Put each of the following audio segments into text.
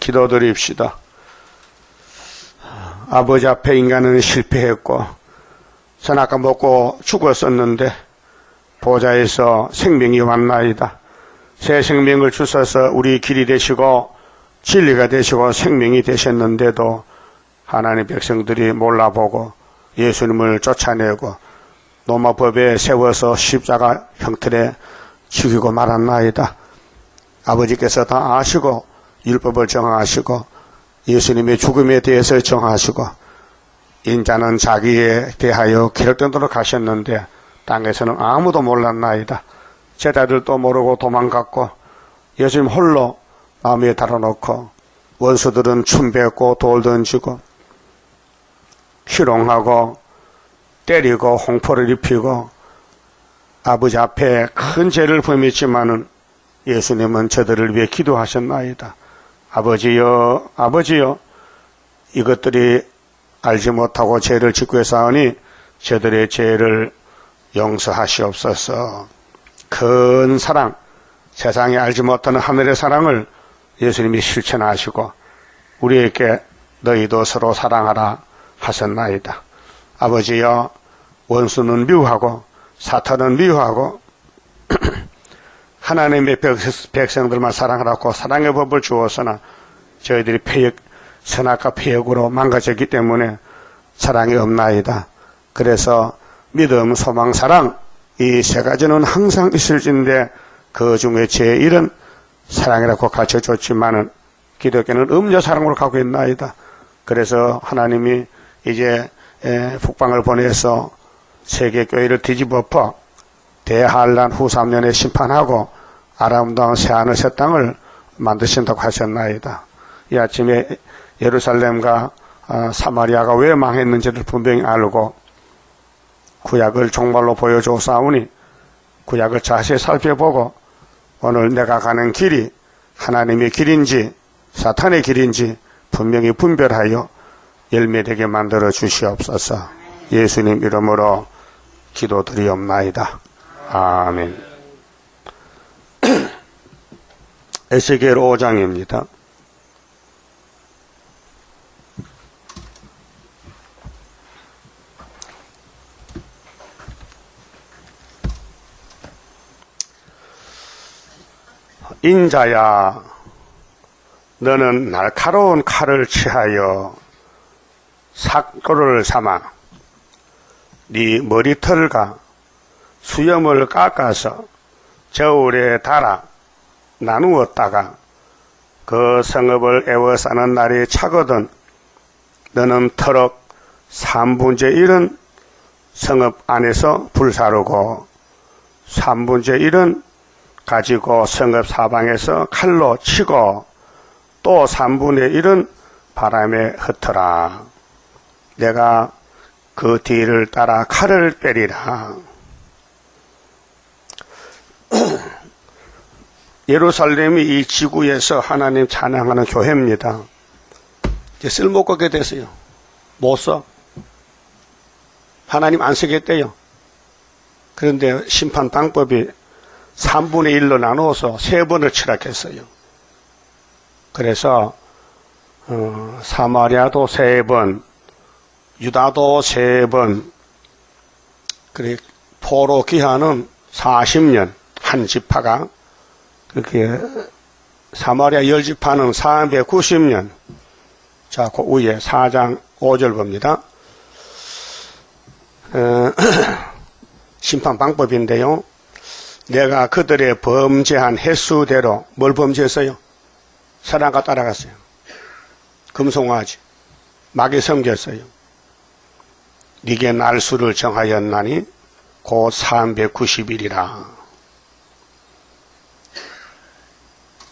기도드립시다. 아버지 앞에 인간은 실패했고 선악과 먹고 죽었었는데 보좌에서 생명이 왔나이다. 새 생명을 주셔서 우리 길이 되시고 진리가 되시고 생명이 되셨는데도 하나님 백성들이 몰라보고 예수님을 쫓아내고 로마 법에 세워서 십자가 형틀에 죽이고 말았나이다. 아버지께서 다 아시고 율법을 정하시고 예수님의 죽음에 대해서 정하시고 인자는 자기에 대하여 결정토록 하셨는데 땅에서는 아무도 몰랐나이다. 제자들도 모르고 도망갔고 예수님 홀로 나무에 달아놓고 원수들은 춤뱉고 돌 던지고 희롱하고 때리고 홍포를 입히고 아버지 앞에 큰 죄를 범했지만은 예수님은 저들을 위해 기도하셨나이다. 아버지여, 아버지여, 이것들이 알지 못하고 죄를 짓고 있사오니 저들의 죄를 용서하시옵소서. 큰 사랑, 세상에 알지 못하는 하늘의 사랑을 예수님이 실천하시고 우리에게 너희도 서로 사랑하라 하셨나이다. 아버지여, 원수는 미워하고 사탄은 미워하고 하나님의 백성들만 사랑하라고 사랑의 법을 주었으나 저희들이 폐역, 선악과 폐역으로 망가졌기 때문에 사랑이 없나이다. 그래서 믿음, 소망, 사랑 이 세 가지는 항상 있을진데 그 중에 제일은 사랑이라고 가르쳐줬지만은 기독교는 사랑으로 가고 있나이다. 그래서 하나님이 이제 북방을 보내서 세계교회를 뒤집어엎어 대한란 후 3년에 심판하고 아름다운 새하늘 새 땅을 만드신다고 하셨나이다. 이 아침에 예루살렘과 사마리아가 왜 망했는지를 분명히 알고 구약을 종말로 보여주사오니 구약을 자세히 살펴보고 오늘 내가 가는 길이 하나님의 길인지 사탄의 길인지 분명히 분별하여 열매되게 만들어 주시옵소서. 예수님 이름으로 기도드리옵나이다. 아멘. 에스겔 5장입니다. 인자야, 너는 날카로운 칼을 취하여 삭도를 삼아 네 머리털과 수염을 깎아서 저울에 달아 나누었다가 그 성읍을 에워싸는 날이 차거든 너는 터럭 3분의 1은 성읍 안에서 불사르고 3분의 1은 가지고 성읍 사방에서 칼로 치고 또 3분의 1은 바람에 흩어라. 내가 그 뒤를 따라 칼을 빼리라. 예루살렘이 이 지구에서 하나님 찬양하는 교회입니다. 이제 쓸모없게 됐어요. 못 써. 하나님 안 쓰겠대요. 그런데 심판 방법이 3분의 1로 나누어서 3번을 칠하겠어요. 그래서 사마리아도 3번, 유다도 3번, 그리고 포로 기한은 40년. 한 지파가 그렇게 사마리아 10지파는 490년. 자, 그 위에 4장 5절 봅니다. 심판 방법인데요. 내가 그들의 범죄한 횟수대로 뭘 범죄했어요? 사랑과 따라갔어요. 금송아지 마귀 섬겼어요. 네게 날수를 정하였나니 곧 390일이라.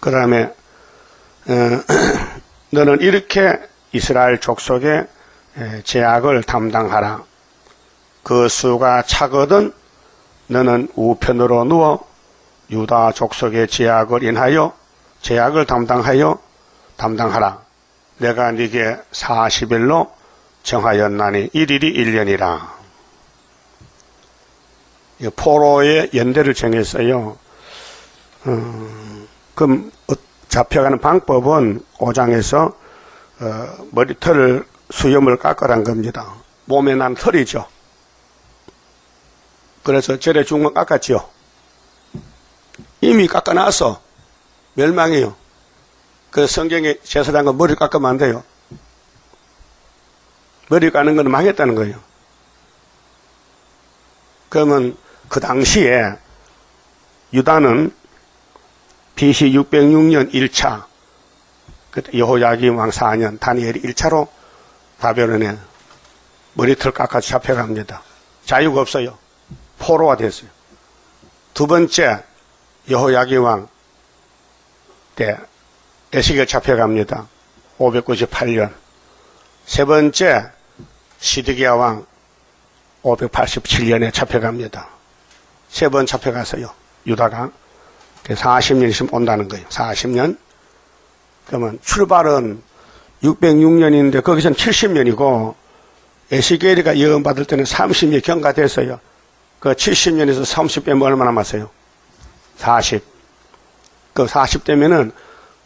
그 다음에 너는 이렇게 이스라엘 족속의 제약을 담당하라. 그 수가 차거든 너는 우편으로 누워 유다 족속의 제약을 인하여 제약을 담당하라. 내가 네게 40일로 정하였나니 1일이 1년이라. 포로의 연대를 정했어요. 그럼 잡혀가는 방법은 5장에서 머리털을 수염을 깎으란 겁니다. 몸에 난 털이죠. 그래서 절에 죽은 건 깎았지요. 이미 깎아놔서 멸망이에요. 그래서 성경에 제사장은 머리 깎으면 안 돼요. 머리 까는 건 망했다는 거예요. 그러면 그 당시에 유다는 BC 606년 1차 여호야김 왕 4년 다니엘이 1차로 바벨론에 머리털 깎아 잡혀갑니다. 자유가 없어요. 포로가 됐어요. 두 번째 여호야김 왕 때 에스겔 잡혀갑니다. 598년. 세 번째 시드기야 왕 587년에 잡혀갑니다. 세 번 잡혀가서요. 유다가 40년 있으면 온다는 거예요. 40년. 그러면 출발은 606년인데 거기서는 70년이고 에스겔이가 예언받을 때는 30년이 경과됐어요. 그 70년에서 30배 뭐 얼마 남았어요? 40. 그 40대면은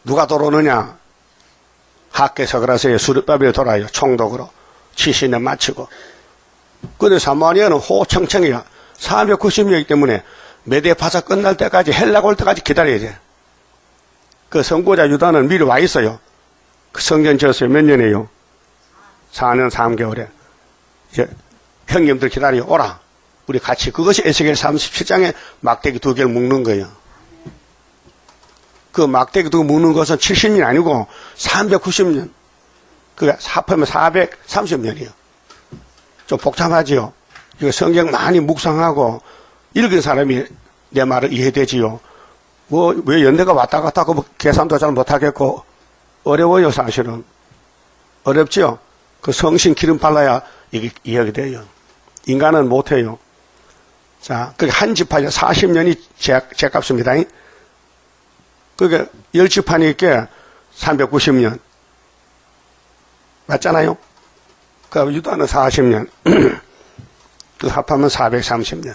누가 돌아오느냐? 학계서 그러세요. 스룹바벨이 돌아요. 총독으로. 70년 마치고. 근데 사마리아는 호청청이야. 490명이기 때문에 메대 파사 끝날 때까지 헬락 올 때까지 기다려야 돼. 그 선구자 유다는 미리 와 있어요. 그 성전 지었어요. 몇 년이에요? 4년 3개월에. 이제 형님들 기다려. 오라. 우리 같이. 그것이 에스겔 37장에 막대기 두 개를 묶는 거예요. 그 막대기 두 개 묶는 것은 70년이 아니고 390년. 그게 합하면 430년이에요. 좀 복잡하지요. 이거 성경 많이 묵상하고 읽은 사람이 내 말을 이해되지요. 뭐 왜 연대가 왔다 갔다 하고 계산도 잘 못하겠고 어려워요. 사실은 어렵지요. 그 성신 기름 발라야 이게 이해가 돼요. 인간은 못해요. 자, 그게 한 지판이 40년이 제값입니다. 그게 10지판이니까 390년 맞잖아요. 그 유다는 40년 그 합하면 430년.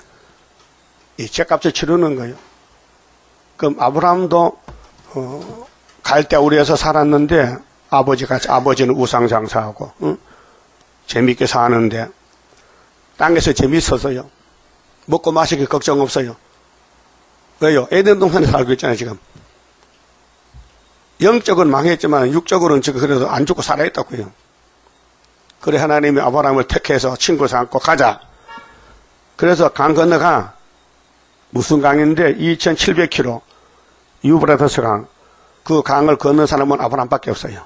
이 제값을 치르는 거예요. 그럼 아브라함도 갈대우리에서 살았는데 아버지는 우상장사하고 재밌게 사는데 땅에서 재밌어서요. 먹고 마시기 걱정 없어요. 왜요? 에덴 동산에 살고 있잖아요. 지금 영적은 망했지만 육적으로는 지금 그래도 안 죽고 살아있다고요. 그래 하나님이 아브라함을 택해서 친구 삼고 가자. 그래서 강 건너가. 무슨 강인데 2700km 유브라테스 강. 그 강을 건넌 사람은 아브라함밖에 없어요.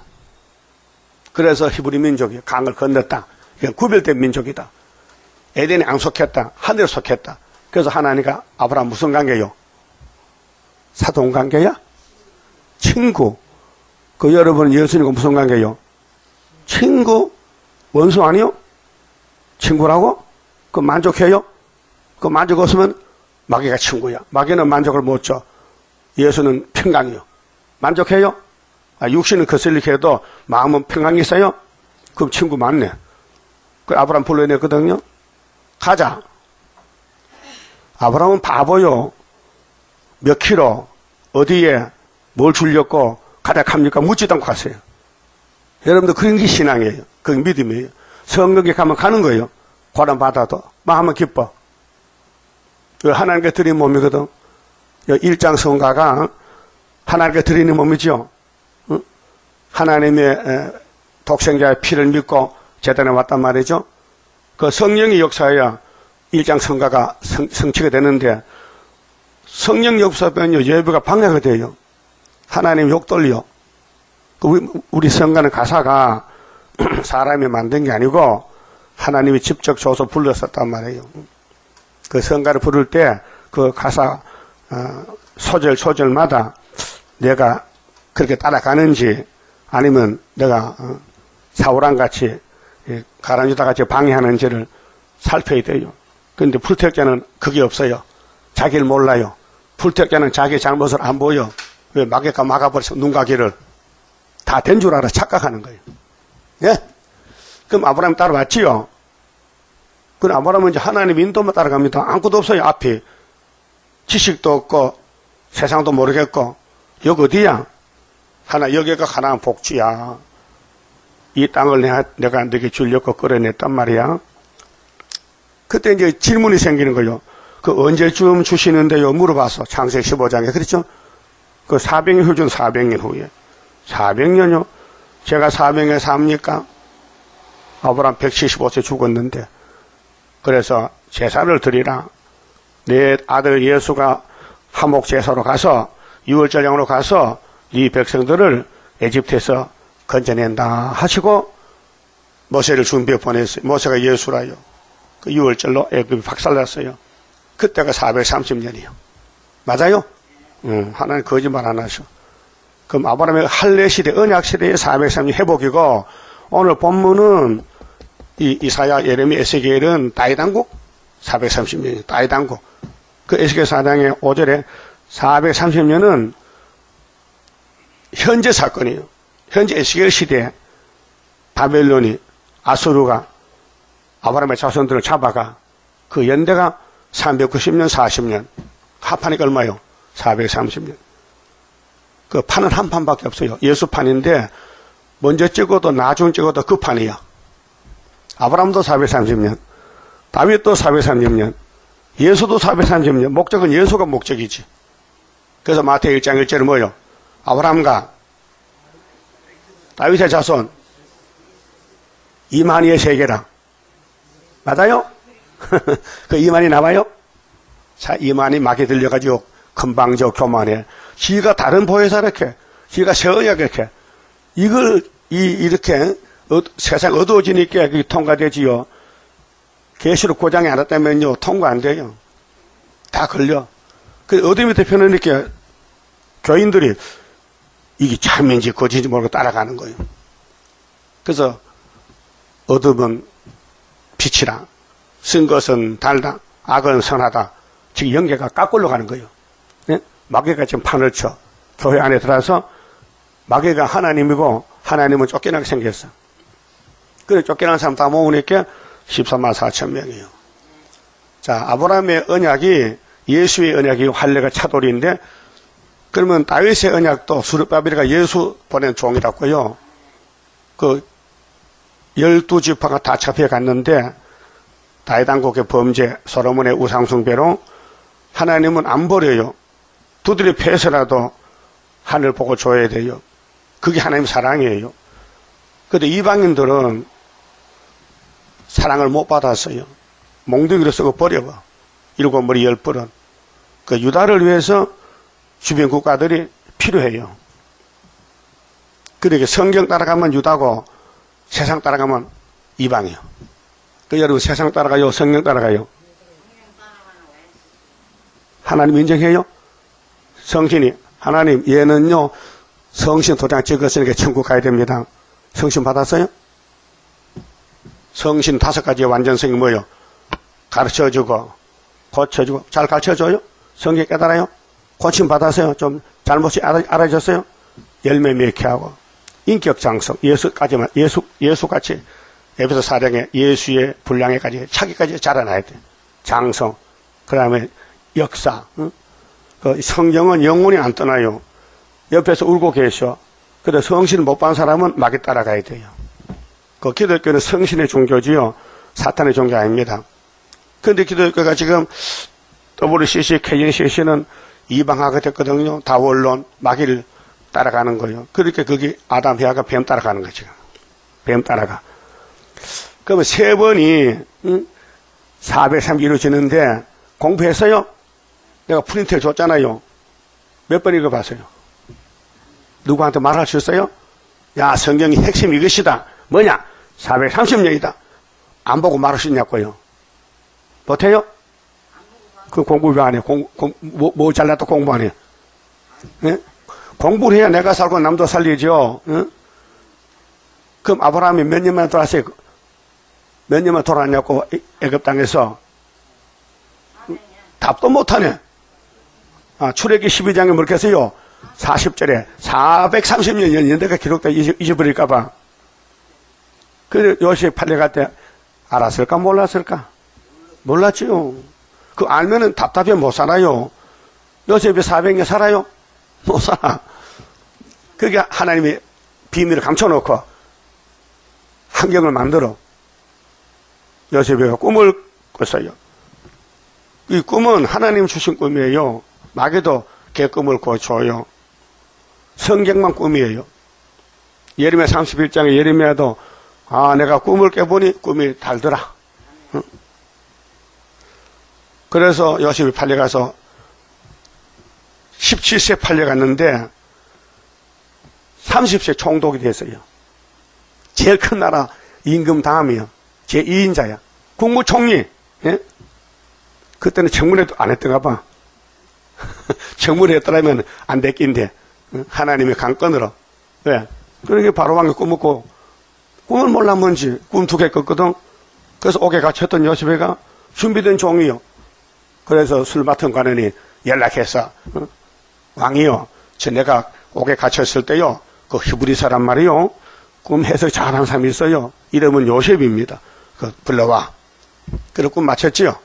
그래서 히브리 민족이 강을 건넜다. 구별된 민족이다. 에덴에 안 속했다. 하늘에 속했다. 그래서 하나님과 아브라함 무슨 관계요? 사돈 관계야? 친구. 그 여러분은 예수님과 무슨 관계요? 친구? 원수 아니요? 친구라고? 그 만족해요? 그 만족 없으면 마귀가 친구야. 마귀는 만족을 못 줘. 예수는 평강이요. 만족해요? 아, 육신은 거슬리게도 마음은 평강이 있어요? 그럼 친구 맞네. 그 아브라함 불러내거든요. 가자. 아브라함은 바보요. 몇 키로 어디에 뭘 주려고 가자 갑니까? 묻지도 않고 갔어요. 여러분들 그런 게 신앙이에요. 그게 믿음이에요. 성경에 가면 가는 거예요. 고난 받아도 마음은 기뻐. 하나님께 드린 몸이거든. 1장 성가가 하나님께 드리는 몸이죠. 하나님의 독생자의 피를 믿고 제단에 왔단 말이죠. 그 성령의 역사야 1장 성가가 성취가 되는데 성령 역사면 예배가 방해가 돼요. 하나님 욕돌려. 우리 성가는 가사가 사람이 만든 게 아니고 하나님이 직접 줘서 불렀었단 말이에요. 그 성가를 부를 때 그 가사 소절마다 내가 그렇게 따라가는지 아니면 내가 사울왕같이 가라앉다같이 방해하는지를 살펴야 돼요. 그런데 불태역자는 그게 없어요. 자기를 몰라요. 불태역자는 자기 잘못을 안 보여. 왜 마귀가 막아버려서 눈과 귀를 다 된 줄 알아 착각하는 거예요. 예? 그럼 아브라함 따라왔지요. 그 아브라함은 이제 하나님의 인도만 따라갑니다. 아무것도 없어요. 앞이 지식도 없고 세상도 모르겠고 여기 어디야? 하나 여기가 가나안 복지야. 이 땅을 내가 너에게 주려고 끌어냈단 말이야. 그때 이제 질문이 생기는 거죠. 그 언제쯤 주시는데요? 물어봐서 창세기 15장에 그랬죠. 그 400년 후죠. 400년 후에. 400년요? 제가 400년에 삽니까? 아브라함 175세 죽었는데. 그래서 제사를 드리라. 내 아들 예수가 화목 제사로 가서 유월절 양으로 가서 이 백성들을 에집트에서 건져낸다 하시고 모세를 준비해 보냈어요. 모세가 예수라요. 그 유월절로 애굽이 박살났어요. 그때가 430년이요. 맞아요? 하나님 거짓말 안 하셔. 그럼 아브라함의 할례시대, 언약시대의 430년 회복이고, 오늘 본문은 이 이사야, 예레미야, 에스겔은 다윗왕국 430년이에요. 다윗왕국. 그 에스겔 4장의 5절에 430년은 현재 사건이에요. 현재 에스겔 시대에 바벨론이, 아수르가 아브라함의 자손들을 잡아가, 그 연대가 390년, 40년. 합하니까 얼마요? 430년. 그 판은 한 판밖에 없어요. 예수판인데 먼저 찍어도 나중 찍어도 그 판이야. 아브라함도 430년, 다윗도 430년, 예수도 430년. 목적은 예수가 목적이지. 그래서 마태 1장 1절은 뭐요? 아브라함과 다윗의 자손 이만희의 세계라. 맞아요? 그 이만희 나와요? 자, 이만희 막에 들려가지고 금방적 교만해. 지가 다른 보혜사 이렇게, 지가 세언약 이렇게, 이걸 이렇게 세상 어두워지니까 통과되지요. 계시록 고장이 안 왔다면요 통과 안 돼요. 다 걸려. 그 어둠이 대표니까 교인들이 이게 참인지 거짓인지 모르고 따라가는 거예요. 그래서 어둠은 빛이라, 쓴 것은 달다, 악은 선하다. 지금 연계가 깎으러 가는 거예요. 예? 마귀가 지금 판을 쳐. 교회 안에 들어와서 마귀가 하나님이고 하나님은 쫓겨나게 생겼어. 그래 쫓겨난 사람 다 모으니까 14만 4천 명이에요. 자, 아브라함의 언약이 예수의 언약이 할례가 차돌인데, 그러면 다윗의 언약도 스룹바벨이가 예수 보낸 종이라고요. 그 12지파가 다 잡혀갔는데 다윗 왕국의 범죄, 솔로몬의 우상숭배로 하나님은 안 버려요. 두드려 패서라도 하늘 보고 줘야 돼요. 그게 하나님 사랑이에요. 그런데 이방인들은 사랑을 못 받았어요. 몽둥이로 쓰고 버려봐. 7머리 10번은. 그 유다를 위해서 주변 국가들이 필요해요. 그러니까 성경 따라가면 유다고 세상 따라가면 이방이요. 그 여러분 세상 따라가요? 성경 따라가요? 하나님 인정해요? 성신이 하나님 얘는요 성신 도장 찍었으니까 천국 가야 됩니다. 성신 받았어요? 성신 5가지의 완전성이 뭐예요? 가르쳐주고 고쳐주고. 잘 가르쳐줘요? 성경 깨달아요? 고침 받았어요? 좀 잘못이 알아졌어요? 열매 맺게 하고 인격장성 예수까지만, 예수같이 에베소 4장에 예수의 분량에까지 차기까지 자라나야 돼. 장성, 그 다음에 역사. 응? 그 성령은 영혼이 안 떠나요. 옆에서 울고 계셔. 그런데 성신을 못 받은 사람은 마귀 따라가야 돼요. 그 기독교는 성신의 종교지요. 사탄의 종교 아닙니다. 그런데 기독교가 지금 WCC, KNCC는 이방화가 됐거든요. 다 원론, 마귀를 따라가는 거예요. 그러니까 거기 아담, 헤아가 뱀 따라가는 거죠. 뱀 따라가. 그러면 세 번이 430 이루어지는데 공부했어요? 내가 프린트를 줬잖아요. 몇 번 읽어봤어요? 누구한테 말할 수 있어요? 야, 성경이 핵심이 이것이다. 뭐냐? 430년이다. 안 보고 말할 수 있냐고요. 못해요? 그 공부 왜 안 해요? 뭐 잘났다 공부 안 해요? 네? 공부를 해야 내가 살고 남도 살리죠. 네? 그럼 아브라함이 몇 년만 돌았어요? 몇 년만 돌았냐고 애굽 땅에서. 답도 못하네. 아, 출애기 12장에 뭐랬어요? 40절에 430년 연대가 기록돼. 잊어버릴까봐. 그래 요셉 팔려갈 때 알았을까 몰랐을까? 몰랐지요. 그 알면은 답답해 못 살아요. 요셉이 400년 살아요? 못 살아. 그러니까 하나님이 비밀을 감춰놓고 환경을 만들어 요셉이가 꿈을 꿨어요. 이 꿈은 하나님 주신 꿈이에요. 마귀도 개 꿈을 꿔줘요. 성경만 꿈이에요. 예레미야 31장에 예레미야도 내가 꿈을 깨보니 꿈이 달더라. 응? 그래서 요셉이 팔려가서 17세 팔려갔는데 30세 총독이 됐어요. 제일 큰 나라 임금 다음이요. 제2인자야. 국무총리. 예? 그때는 청문회도 안 했던가 봐. 청문회 했더라면 안 됐긴데 하나님의 강권으로. 왜? 그러니까 바로왕이 꾸몄고 꿈을 몰랐는지 꿈 두 개 꿨거든. 그래서 옥에 갇혔던 요셉이가 준비된 종이요. 그래서 술 맡은 관원이 연락해서 왕이요, 저 내가 옥에 갇혔을 때요, 그 히브리 사람 말이요, 꿈 해석 잘하는 사람이 있어요. 이름은 요셉입니다. 그 불러와. 그리고 꿈 맞췄지요.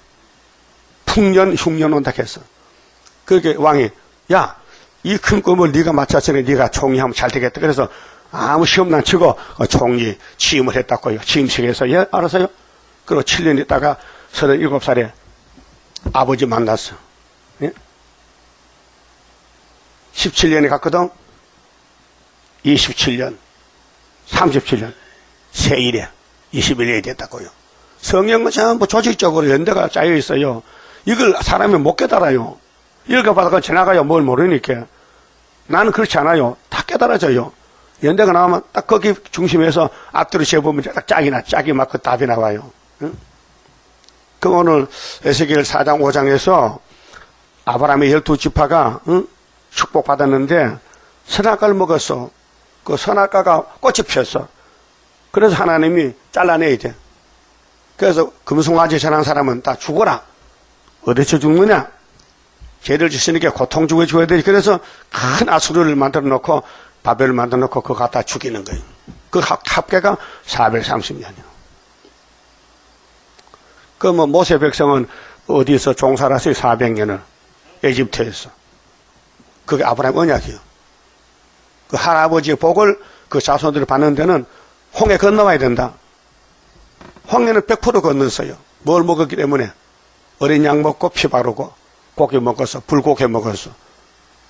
풍년 흉년 온다 했어. 그렇게 왕이, 야, 이 큰 꿈을 네가 맞췄으니 네가 총리하면 잘 되겠다. 그래서 아무 시험 난 치고 총리 취임을 했다고요. 취임식에서. 예, 알았어요. 그리고 7년 있다가 37살에 아버지 만났어. 예? 17년이 갔거든. 27년 37년 세일에 21년이 됐다고요. 성경은 전부 조직적으로 연대가 짜여 있어요. 이걸 사람이 못 깨달아요. 읽어봐서 지나가요. 뭘 모르니까. 나는 그렇지 않아요. 다 깨달아져요. 연대가 나오면 딱 거기 중심에서 앞뒤로 재보면 딱 짝이 막 그 답이 나와요. 응? 그럼 오늘 에스겔 4장 5장에서 아브라함의 12지파가 응? 축복받았는데 선악과를 먹었어. 그 선악과가 꽃이 피었어. 그래서 하나님이 잘라내야 돼. 그래서 금송아지 전한 사람은 다 죽어라. 어디서 죽느냐? 죄를 짓으니까 고통 주고 줘야 되지. 그래서 큰 아수르를 만들어 놓고 바벨을 만들어 놓고 그거 갖다 죽이는 거예요. 그 합계가 430년이요. 그 뭐 모세 백성은 어디서 종살이 400년을 에집트에서. 그게 아브라함 언약이요. 그 할아버지의 복을 그 자손들이 받는 데는 홍해 건너와야 된다. 홍해는 100% 건넜어요. 뭘 먹었기 때문에? 어린 양 먹고 피 바르고 고기 먹었어. 불고기 먹었어.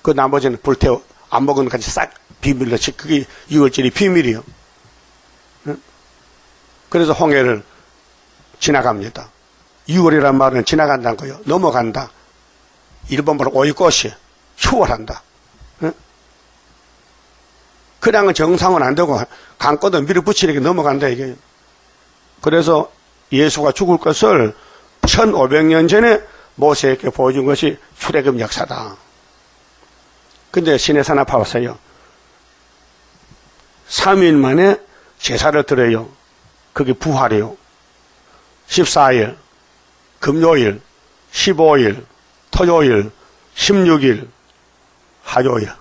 그 나머지는 불태워 안 먹은 것까지 싹 비밀로 치. 그게 유월절이 비밀이요. 그래서 홍해를 지나갑니다. 유월이란 말은 지나간다는 거예요. 넘어간다. 일본말로 오이꽃이 휴월한다. 그냥은 정상은 안 되고 강권도 밀어붙이니까 넘어간다 이게. 그래서 예수가 죽을 것을 1500년 전에 모세에게 보여준 것이 출애굽 역사다. 근데 시내산에 파왔어요. 3일 만에 제사를 드려요. 그게 부활이요. 14일, 금요일, 15일, 토요일, 16일, 화요일.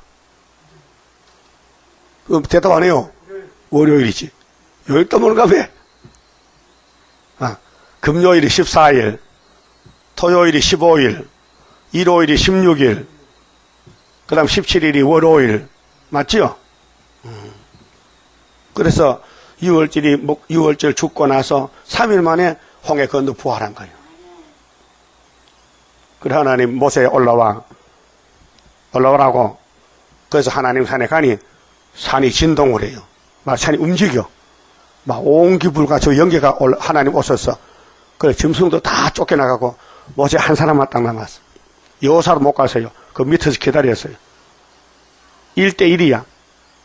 그럼 대답 안 해요. 월요일이지. 요일 또 뭔가 왜? 금요일이 14일, 토요일이 15일, 일요일이 16일, 그 다음 17일이 월요일. 맞지요? 그래서 유월절 죽고 나서 3일 만에 홍해 건너 부활한 거예요. 그래서 하나님 모세에 올라오라고. 그래서 하나님 산에 가니 산이 진동을 해요. 막 산이 움직여. 막 온 기불과 저 연계가 하나님 오셨어. 그래 짐승도 다 쫓겨나가고 모세 한 사람만 딱 남았어. 여호사로 못 가세요. 그 밑에서 기다렸어요. 1대1이야.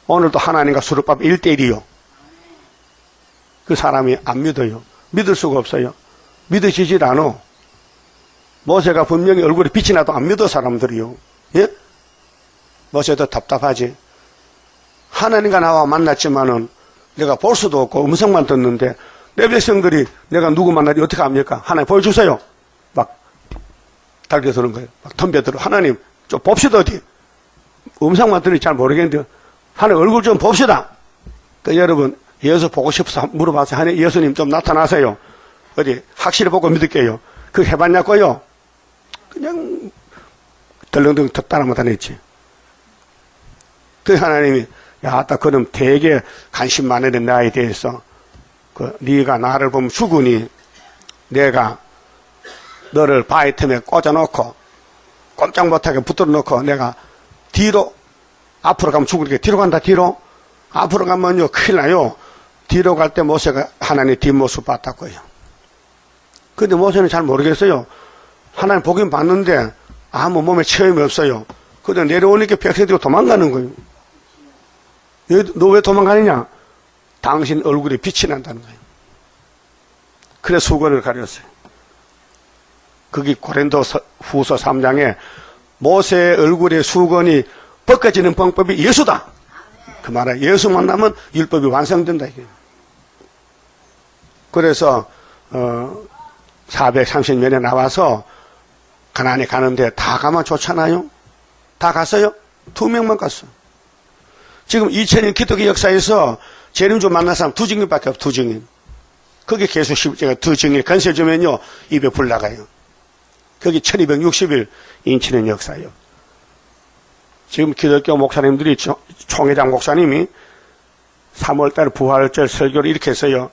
오늘도 하나님과 스룹바벨 1대1이요. 그 사람이 안 믿어요. 믿을 수가 없어요. 믿으시질 않아. 모세가 분명히 얼굴에 빛이 나도 안 믿어 사람들이요. 예? 모세도 답답하지. 하나님과 나와 만났지만은 내가 볼 수도 없고 음성만 듣는데 내 백성들이 내가 누구 만나지 어떻게 합니까? 하나님 보여주세요. 막 달려드는 거예요. 막 덤벼들어. 하나님 좀 봅시다. 어디 음성만 들으니 잘 모르겠는데 하나님 얼굴 좀 봅시다. 그러니까 여러분 예수 보고 싶어서 물어봐서 하나님 예수님 좀 나타나세요. 어디 확실히 보고 믿을게요. 그거 해봤냐고요? 그냥 덜렁덜렁 따라만 다녔지. 그 하나님이 야, 딱 그놈 되게 관심 많으던 나에 대해서 네가 나를 보면 죽으니 내가 너를 바위 틈에 꽂아놓고 꼼짝 못하게 붙들어놓고 내가 뒤로 앞으로 가면 죽으니까 뒤로 간다. 뒤로 앞으로 가면요 큰일 나요. 뒤로 갈 때 모세가 하나님 뒷모습 봤다고요. 근데 모세는 잘 모르겠어요. 하나님 보긴 봤는데 아무 몸에 체험이 없어요. 그래서 내려오니까 백성들이 도망가는 거예요. 너 왜 도망가느냐? 당신 얼굴에 빛이 난다는 거예요. 그래서 수건을 가렸어요. 거기 고린도 후서 3장에 모세의 얼굴에 수건이 벗겨지는 방법이 예수다. 그 말은 예수 만나면 율법이 완성된다 이게. 그래서 430년에 나와서 가나안에 가는데 다 가면 좋잖아요. 다 갔어요? 2명만 갔어요. 지금 2000년 기독교 역사에서 재림주 만난 사람 2증인밖에 없어요. 2증인. 거기 계속 10제가 2증인 건세 주면요 입에 불 나가요. 거기 1260일 인치는 역사예요. 지금 기독교 목사님들이 총회장 목사님이 3월달 부활절 설교를 이렇게 했어요.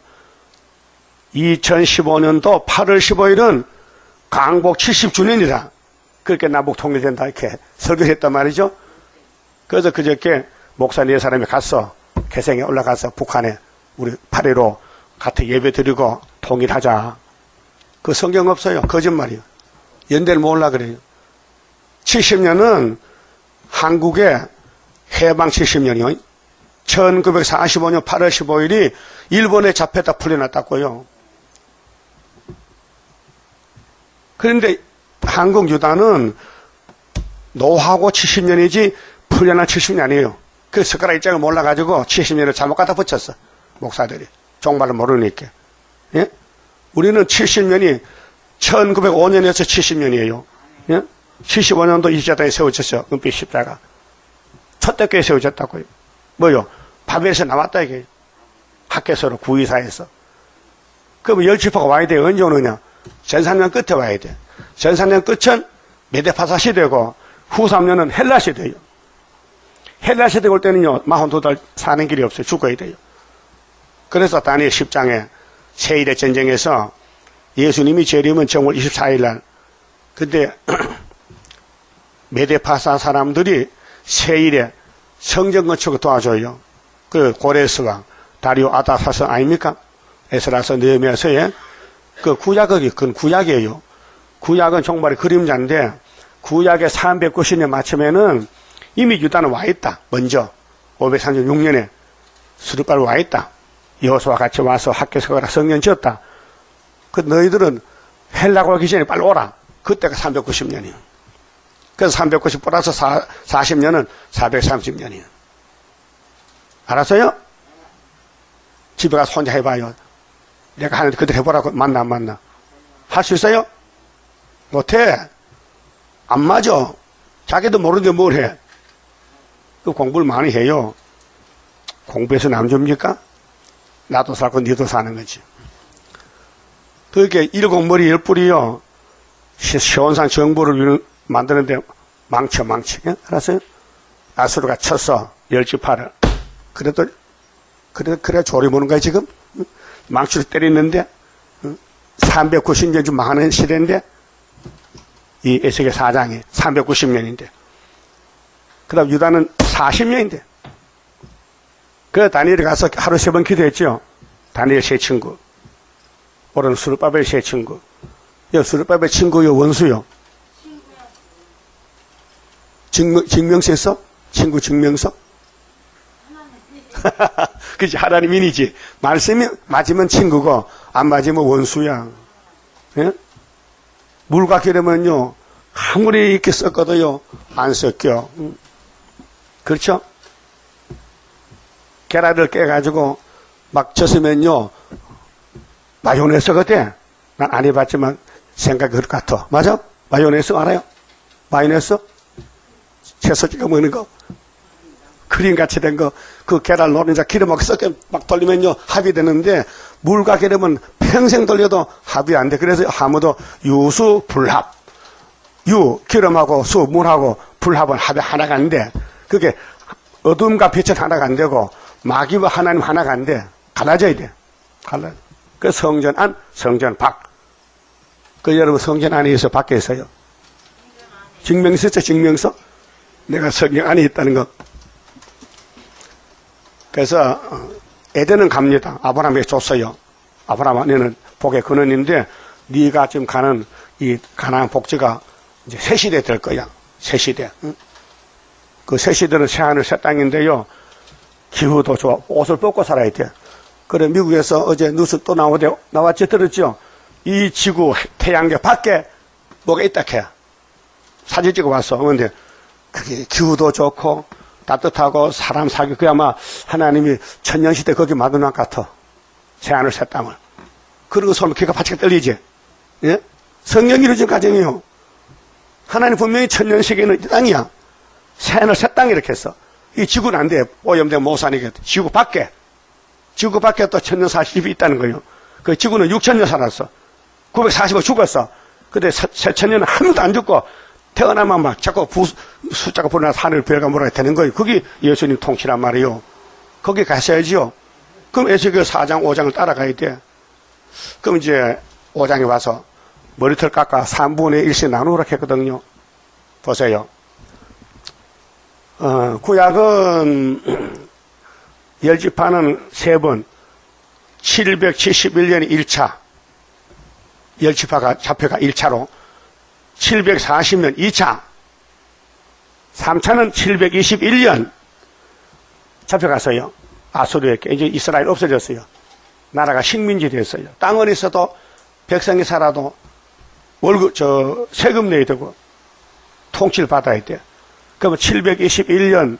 2015년도 8월 15일은 광복 70주년이다. 그렇게 남북 통일된다 이렇게 설교를 했단 말이죠. 그래서 그저께 목사 네 사람이 갔어. 개성에 올라가서 북한에 우리 8.15 같은 예배 드리고 통일하자. 그 성경 없어요. 거짓말이에요. 연대를 모으려고 그래요. 70년은 한국의 해방 70년이요. 1945년 8월 15일이 일본에 잡혔다 풀려났다고요. 그런데 한국 유다는 노하고 70년이지 풀려난 70년이 아니에요. 그 스가랴 입장을 몰라가지고 70년을 잘못 갖다 붙였어. 목사들이. 정말로 모르니까. 예? 우리는 70년이 1905년에서 70년이에요. 예? 75년도 이십자당에 세워졌죠. 은빛 십자가. 첫대교에 세워졌다고요. 뭐요? 바벨에서 나왔다 이게. 학계서로 924에서. 그럼 열지파가 와야 돼. 언제 오느냐? 전삼년 끝에 와야 돼. 전삼년 끝은 메데파사 시대고 후삼년은 헬라 시대예요. 헬라 시대 올 때는요 42달 사는 길이 없어요. 죽어야 돼요. 그래서 다니엘 10장에 세일의 전쟁에서 예수님이 재림은 정월 24일날 근데 메데파사 사람들이 세일에 성전 건축을 도와줘요. 그 고레스 왕 다리오 아다사스 아닙니까? 에스라서 느헤미야서에 그 구약이 그건 구약이에요. 구약은 정말 그림자인데 구약의 390년 맞추면은 이미 유다는 와 있다. 먼저 536년에 스룹바벨 와 있다. 여호수아와 같이 와서 학계서가 성전 지었다. 그 너희들은 헬라고 하기 전에 빨리 오라. 그때가 390년이에요. 그래서 390 플러스 40년은 430년이에요. 알았어요? 집에 가서 혼자 해봐요. 내가 하는데 그대로 해보라고. 맞나 안 맞나? 할 수 있어요? 못해. 안 맞아. 자기도 모르는데 뭘 해. 그 공부를 많이 해요. 공부해서 남줍니까? 나도 살고 니도 사는 거지. 그렇게 7머리 10뿌리요. 시원산 정보를 만드는데 망쳐. 예? 알았어요? 아수르가 쳤어. 10지파를. 그래도 조리 보는 거야, 지금? 망치로 때리는데 390년 좀 많은 시대인데 이 에스겔 4장이 390년인데 그 다음 유다는 40년인데 그 다니엘이 가서 하루 3번 기도했죠. 다니엘 세 친구 오른 스룹바벨 세 친구 여 스룹바벨 친구요 원수요 증명서 있어? 친구 증명서? 그치, 하나님이니지. 말씀이 맞으면 친구고, 안 맞으면 원수야. 예? 물 갖게 되면요, 아무리 이렇게 섞어도요, 안 섞여. 그렇죠? 계란을 깨가지고 막 젖으면요, 마요네스가 돼. 난 안 해봤지만 생각이 그럴 것 같아. 맞아? 마요네스 알아요? 마요네스? 채소 찍어 먹는 거? 크림같이 된 거, 그 계란 노른자 기름하고 섞여 막 돌리면요, 합이 되는데, 물과 기름은 평생 돌려도 합이 안 돼. 그래서 아무도 유수, 불합. 유, 기름하고 수, 물하고 불합은 합이 하나가 안 돼. 그게 어둠과 빛은 하나가 안 되고 마귀와 하나님 하나가 안 돼. 갈라져야 돼. 갈라져. 그 성전 안, 성전 밖. 그 여러분 성전 안에 있어요? 밖에 있어요? 증명서 있죠? 증명서? 내가 성경 안에 있다는 거. 그래서 에덴은 갑니다. 아브라함에게 줬어요. 아브라함 안에는 복의 근원인데 네가 지금 가는 이 가나안 복지가 이제 새 시대 될 거야. 새 시대. 그 새 시대는 새 하늘 새 땅인데요. 기후도 좋아. 옷을 벗고 살아야 돼. 그래 미국에서 어제 뉴스 또 나왔지 들었죠? 이 지구 태양계 밖에 뭐가 있다 캐. 사진 찍어 왔어. 그런데 그게 기후도 좋고 따뜻하고 사람 살기 그게 아마 하나님이 천년시대 거기 마둔한 것 같아. 새하늘 새 땅을. 그러고 서면 귀가 바짝 떨리지. 예? 성령이 이루어진 가정이요. 하나님 분명히 천년시계는 이 땅이야. 새하늘 새 땅 이렇게 했어. 이 지구는 안 돼. 오염되면 못 사니까. 지구 밖에. 지구 밖에 또 천년 40이 있다는 거예요. 그 지구는 6천년 살았어. 940억 죽었어. 근데 새 천년은 한 번도 안 죽고 태어나면 막 자꾸 숫자가 불어나서 하늘 별과 뭐라 되는 거예요. 그게 예수님 통치란 말이에요. 거기 가셔야지요. 그럼 에스겔 4장 5장을 따라가야 돼. 그럼 이제 5장에 와서 머리털 깎아 3분의 1씩 나누라 했거든요. 보세요. 구약은 열지파는 3번 771년에 1차 열지파가 잡혀가 1차로 740년 2차 3차는 721년 잡혀갔어요. 아수르에게. 이제 이스라엘 없어졌어요. 나라가 식민지 됐어요. 땅은 있어도 백성이 살아도 월급 세금 내야 되고 통치를 받아야 돼. 그러면 721년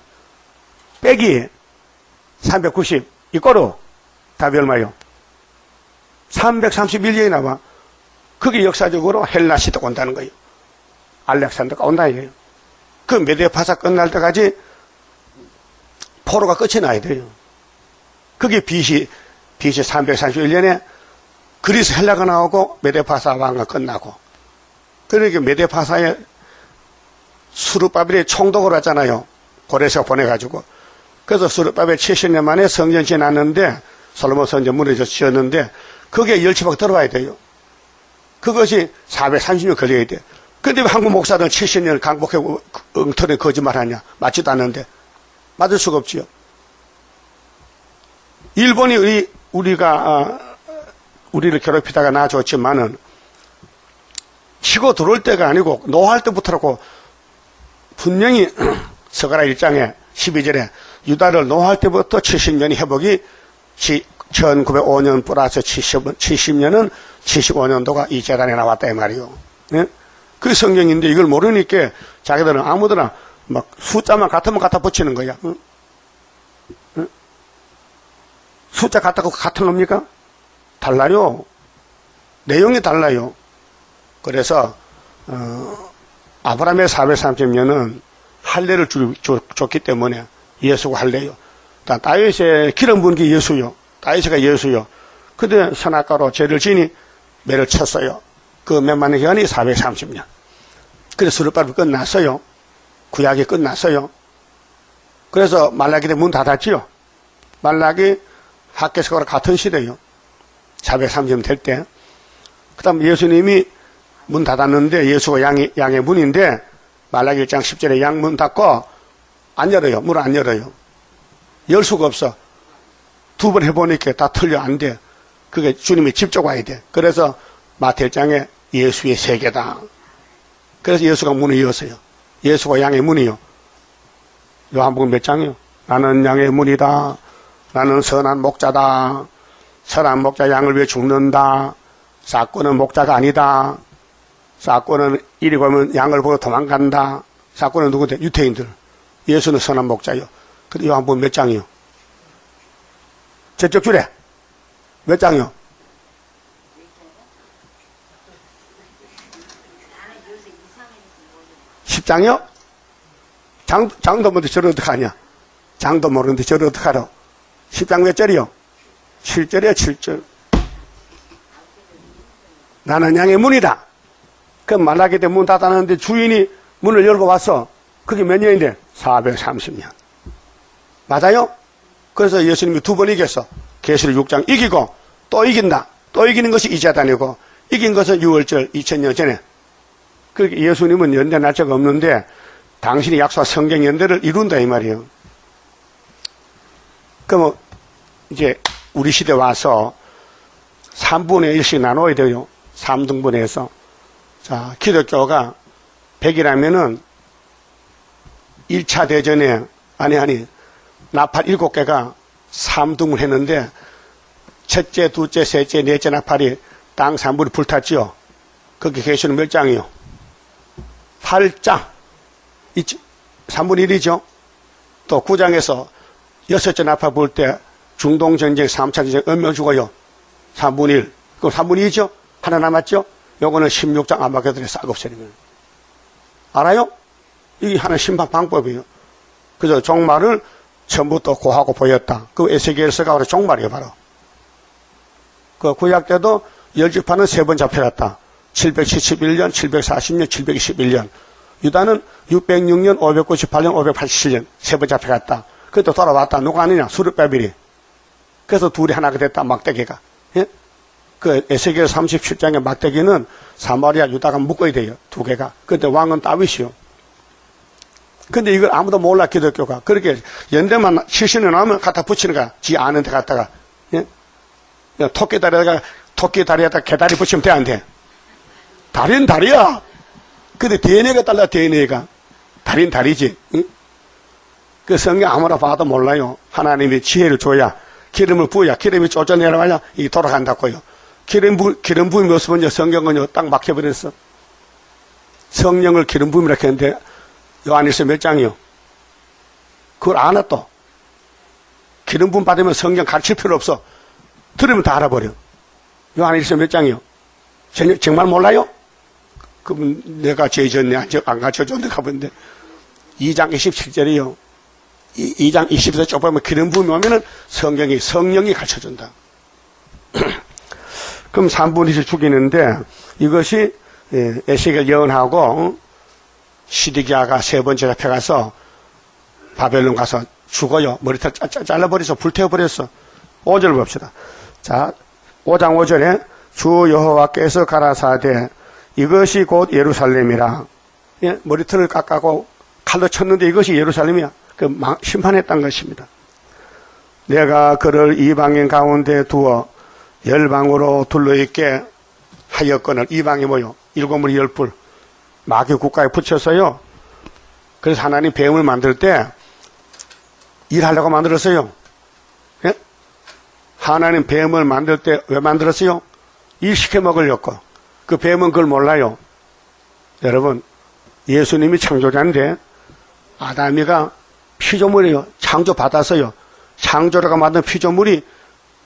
빼기 390 이거로 답이 얼마예요? 331년이 나와. 그게 역사적으로 헬라 시대가 온다는 거예요. 알렉산더가 온다는 거예요. 그 메대 파사 끝날 때까지 포로가 끝이 나야 돼요. 그게 BC 331년에 그리스 헬라가 나오고 메데파사 왕가 끝나고. 그러니까 메데파사의 스룹바벨이 총독을 하잖아요. 고레스가 보내가지고. 그래서 스룹바벨 70년 만에 성전 지났는데 솔로몬 성전 무너져 지었는데 그게 열지파가 들어와야 돼요. 그것이 430년 걸려야 돼. 근데 왜 한국 목사들은 70년을 강복하고 엉터리 거짓말하냐. 맞지도 않는데. 맞을 수가 없지요. 일본이 우리를 괴롭히다가 놔줬지만은 치고 들어올 때가 아니고 노할 때부터라고 분명히 스가랴 1장에 12절에 유다를 노할 때부터 70년이 회복이 1905년 플러스 70년은 75년도가 이 재단에 나왔다 이 말이요. 예? 그게 성경인데 이걸 모르니까 자기들은 아무데나 막 숫자만 같으면 갖다 붙이는 거야. 응? 응? 숫자 같다고 같은 겁니까? 달라요. 내용이 달라요. 그래서 아브라함의 430년은 할례를 줬기 때문에 예수가 할례요. 다윗의 기름 부은 게 예수요. 다윗이가 예수요. 근데 선악과로 죄를 지니 매를 쳤어요. 그 몇만의 기간이 430년. 그래서 스룹바벨 끝났어요. 구약이 끝났어요. 그래서 말라기 때 문 닫았지요. 말라기 학개서와 같은 시대요. 430년 될 때. 그 다음 예수님이 문 닫았는데 예수가 양의 문인데 말라기 1장 10절에 양 문 닫고 안 열어요. 문 안 열어요. 열 수가 없어. 두 번 해보니까 다 틀려. 안 돼. 그게 주님이 직접 와야 돼. 그래서 마태 1장에 예수의 세계다. 그래서 예수가 문을 열었어요. 예수가 양의 문이요. 요한복음 몇 장이요? 나는 양의 문이다. 나는 선한 목자다. 선한 목자 양을 위해 죽는다. 사꾼은 목자가 아니다. 사꾼은 이리 가면 양을 보고 도망간다. 사꾼은 누구한테? 유태인들. 예수는 선한 목자요. 근데 요한복음 몇 장이요? 저쪽 줄에 몇 장이요? 장이요? 장도 모르는데 저를 어떡하냐? 장도 모르는데 저를 어떡하라? 10장 몇 절이요? 7절이요, 7절. 나는 양의 문이다. 그 말라기 때 문 닫았는데 주인이 문을 열고 왔어. 그게 몇 년인데? 430년. 맞아요? 그래서 예수님이 두 번 이겼어. 계시록 6장 이기고 또 이긴다. 또 이기는 것이 이제단이고 이긴 것은 6월절 2000년 전에. 그 예수님은 연대 날짜가 없는데 당신이 약속한 성경 연대를 이룬다 이 말이에요. 그럼 이제 우리 시대 와서 3분의 1씩 나눠야 돼요. 3등분해서. 자, 기독교가 100이라면은 1차 대전에 나팔 7개가 3등분 했는데 첫째, 둘째, 셋째, 넷째 나팔이 땅 3분이 불탔지요. 거기 계시는 몇 장이요? 8장. 3분의 1이죠. 또 9장에서 여섯째 나팔 불 때 중동전쟁, 3차 전쟁 몇명 죽어요? 3분의 1. 그럼 3분의 2죠? 하나 남았죠? 요거는 16장 아마겟돈에 싹 없애리면. 알아요? 이게 하나의 심판 방법이에요. 그래서 종말을 전부터 고하고 보였다. 그 에스겔서가 바로 종말이에요, 바로. 그 구약 때도 열지파는 3번 잡혀갔다. 771년, 740년, 721년. 유다는 606년, 598년, 587년. 3번 잡혀갔다. 그때 돌아왔다. 누가 아니냐? 스룹바벨이. 그래서 둘이 하나가 됐다, 막대기가. 예? 그 에스겔 37장의 막대기는 사마리아 유다가 묶어야 돼요. 두 개가. 근데 왕은 다윗이요. 근데 이걸 아무도 몰라, 기독교가. 그렇게 연대만 70년 하면 갖다 붙이는 거야. 지 아는 데 갖다가. 예? 토끼 다리에다가 개다리 붙이면 돼, 안 돼? 다리는 다리야. 근데 DNA가 달라, DNA가. 다리는 다리지. 응? 그 성경 아무나 봐도 몰라요. 하나님이 지혜를 줘야, 기름을 부어야, 기름이 쫓아내려와야 이 돌아간다고요. 기름 부음이 없으면 성경은 딱 막혀버렸어. 성령을 기름 부음이라고 했는데, 요한일서 몇 장이요? 그걸 아나 또. 기름 부음 받으면 성경 가르칠 필요 없어. 들으면 다 알아버려. 요한일서 몇 장이요? 정말 몰라요? 그럼 내가 죄 졌네, 안 가르쳐줬는데 가본데. 2장 27절이요. 2장 20절 쪽 보면 기름 부음이 오면은 성령이 가르쳐준다. 그럼 3분의 1씩 죽이는데 이것이 에스겔 예언하고 시디기아가 세 번째 잡혀가서 바벨론 가서 죽어요. 머리털 잘라버려서 불태워버렸어. 5절 봅시다. 자, 5장 5절에 주 여호와께서 가라사대 이것이 곧 예루살렘이라. 예? 머리털을 깎아고 칼로 쳤는데 이것이 예루살렘이야. 그 심판했다는 것입니다. 내가 그를 이방인 가운데 두어 열방으로 둘러있게 하였거늘. 이방이 뭐요? 일곱물 열불. 마귀 국가에 붙였어요. 그래서 하나님 뱀을 만들 때 일하려고 만들었어요. 예? 하나님 뱀을 만들 때 왜 만들었어요? 일시켜 먹으려고. 그 뱀은 그걸 몰라요. 여러분, 예수님이 창조자인데 아담이가 피조물이요. 창조받았어요. 창조자가 만든 피조물이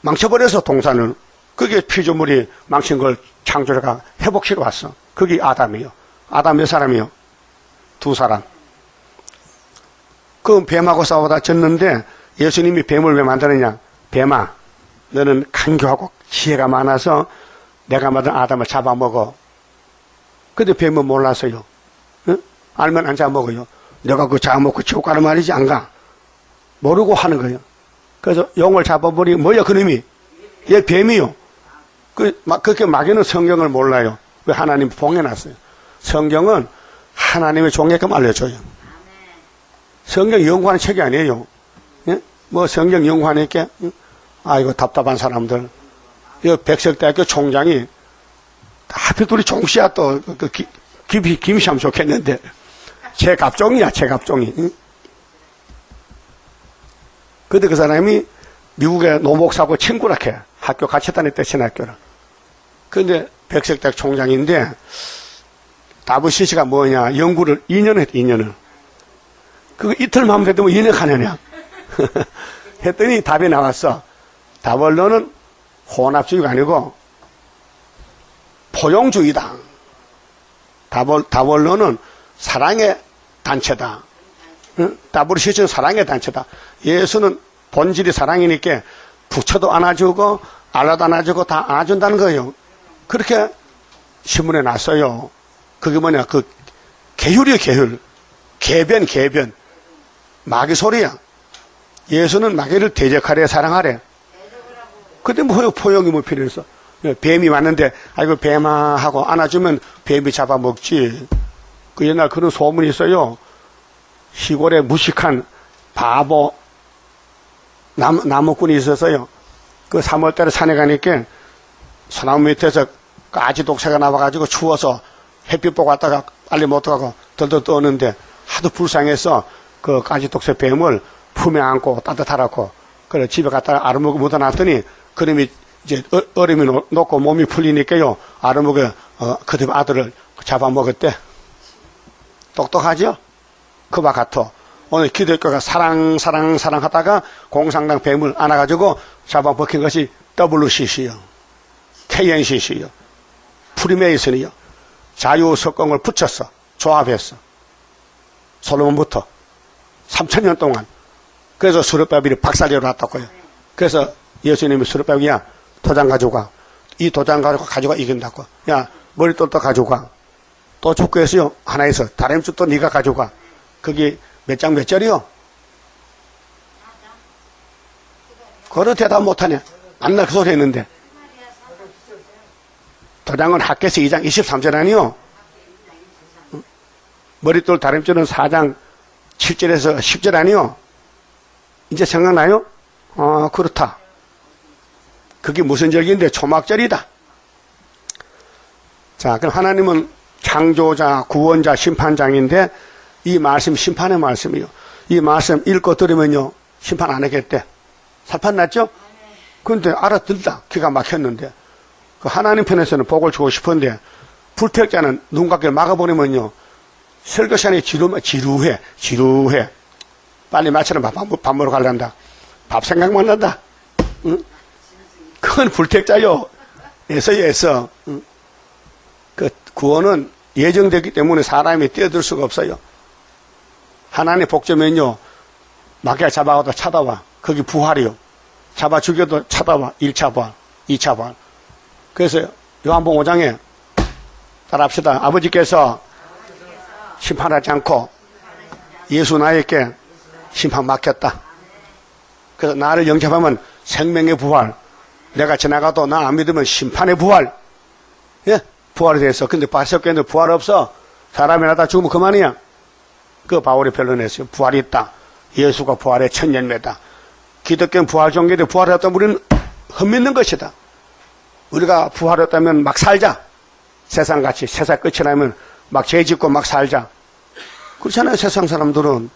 망쳐버려서 동산을. 그게 피조물이 망친 걸 창조자가 회복시켜 왔어. 그게 아담이에요. 아담 몇 사람이요? 두 사람. 그 뱀하고 싸우다 졌는데 예수님이 뱀을 왜 만드느냐? 뱀아, 너는 간교하고 지혜가 많아서 내가 만든 아담을 잡아먹어. 근데 뱀은 몰라서요. 응? 알면 안 잡아먹어요. 내가 그거 잡아먹고 지옥 가는 말이지, 안 가. 모르고 하는 거예요. 그래서 용을 잡아버리고, 뭐야, 그놈이? 얘 뱀이요. 그렇게 마귀는 성경을 몰라요. 왜 하나님 봉해놨어요? 성경은 하나님의 종에게끔 알려줘요. 성경 연구하는 책이 아니에요. 예? 뭐 성경 연구하니까, 아이고, 답답한 사람들. 이 백석대학교 총장이, 하필 둘이 종씨야 또, 김씨 하면 좋겠는데. 제 갑종이야, 제 갑종이. 응? 근데 그 사람이 미국의 노목사고 친구라 해. 학교 같이 다녔대, 신학교를. 근데 백석대학 총장인데, 다부시시가 뭐냐, 연구를 2년 했대, 2년을. 그거 이틀만 하면 되면 2년 가느냐. 했더니 답이 나왔어. 답을 너는 혼합주의가 아니고, 포용주의다. 답을 너는 사랑의 단체다. 응? WCC는 사랑의 단체다. 예수는 본질이 사랑이니까 부처도 안아주고 알라도 안아주고 다 안아준다는 거예요. 그렇게 신문에 났어요. 그게 뭐냐? 그 계율이에요, 계율. 개변. 마귀 소리야. 예수는 마귀를 대적하래 사랑하래. 그때 뭐 포용이 뭐 필요해서 뱀이 왔는데 아이고 뱀아 하고 안아주면 뱀이 잡아먹지. 그 옛날 그런 소문이 있어요. 시골에 무식한 바보 나무꾼이 있었어요. 그 3월달에 산에 가니까 소나무 밑에서 까지독새가 나와가지고 추워서 햇빛 보고 왔다가 빨리 못 가고 덜덜 떠는데 하도 불쌍해서 그 까지독새 뱀을 품에 안고 따뜻하라고 그래 집에 갔다가 아랫목에 묻어놨더니 그놈이 이제 얼음이 녹고 몸이 풀리니까요 아랫목에 그집 아들을 잡아먹었대. 똑똑하죠? 그와 같아. 오늘 기독교가 사랑 하다가 공산당 뱀을 안아가지고 잡아먹힌 것이 WCC요. KNCC요. 프리메이슨이요. 자유석공을 붙였어. 조합했어. 솔로몬부터 3000년 동안. 그래서 스룹바벨이 박살이 났다고요. 그래서 예수님이 스룹바벨이야 도장 가져가. 이 도장 가져가 이긴다고. 야 머리돌도 가져가. 또 축구에서요 하나 있어. 다림줄도 네가 가져가. 그게 몇 장 몇 절이요? 그걸 대답 못하네. 안 나 그 소리 했는데. 도장은 학계서 2장 23절 아니요? 머리돌 다림줄은 4장 7절에서 10절 아니요? 이제 생각나요? 그렇다. 그게 무슨 절기인데? 초막절이다. 자, 그럼 하나님은 창조자, 구원자, 심판장인데 이 말씀 심판의 말씀이요. 이 말씀 읽고 들으면요. 심판 안 하겠대. 사판 났죠? 근데 알아듣다. 기가 막혔는데. 그 하나님 편에서는 복을 주고 싶은데 불태역자는 눈 감게 막아버리면요. 설교 시간에 지루해. 빨리 마치는 밥 먹으러 가려한다. 밥 생각만 난다. 응? 그건 불택자요. 애써요. 응? 그 구원은 예정됐기 때문에 사람이 뛰어들 수가 없어요. 하나님 복제면요. 마귀가 잡아가도 찾아와. 거기 부활이요. 잡아 죽여도 찾아와. 1차 부활, 2차 부활. 그래서 요한복음 5장에 따라합시다. 아버지께서 심판하지 않고 예수 나에게 심판 맡겼다. 그래서 나를 영접하면 생명의 부활. 내가 지나가도 나 안 믿으면 심판의 부활. 예? 부활이 돼서. 근데 바리새인들 부활 없어. 사람이라다 죽으면 그만이야. 그 바울이 변론했어요. 부활이 있다. 예수가 부활의 첫 열매다. 기독교는 부활 종교인데 부활이 없다면 우리는 헛믿는 것이다. 우리가 부활이 없다면 막 살자. 세상같이 세상 끝이 나면 막 죄 짓고 막 살자. 그렇잖아요. 세상 사람들은.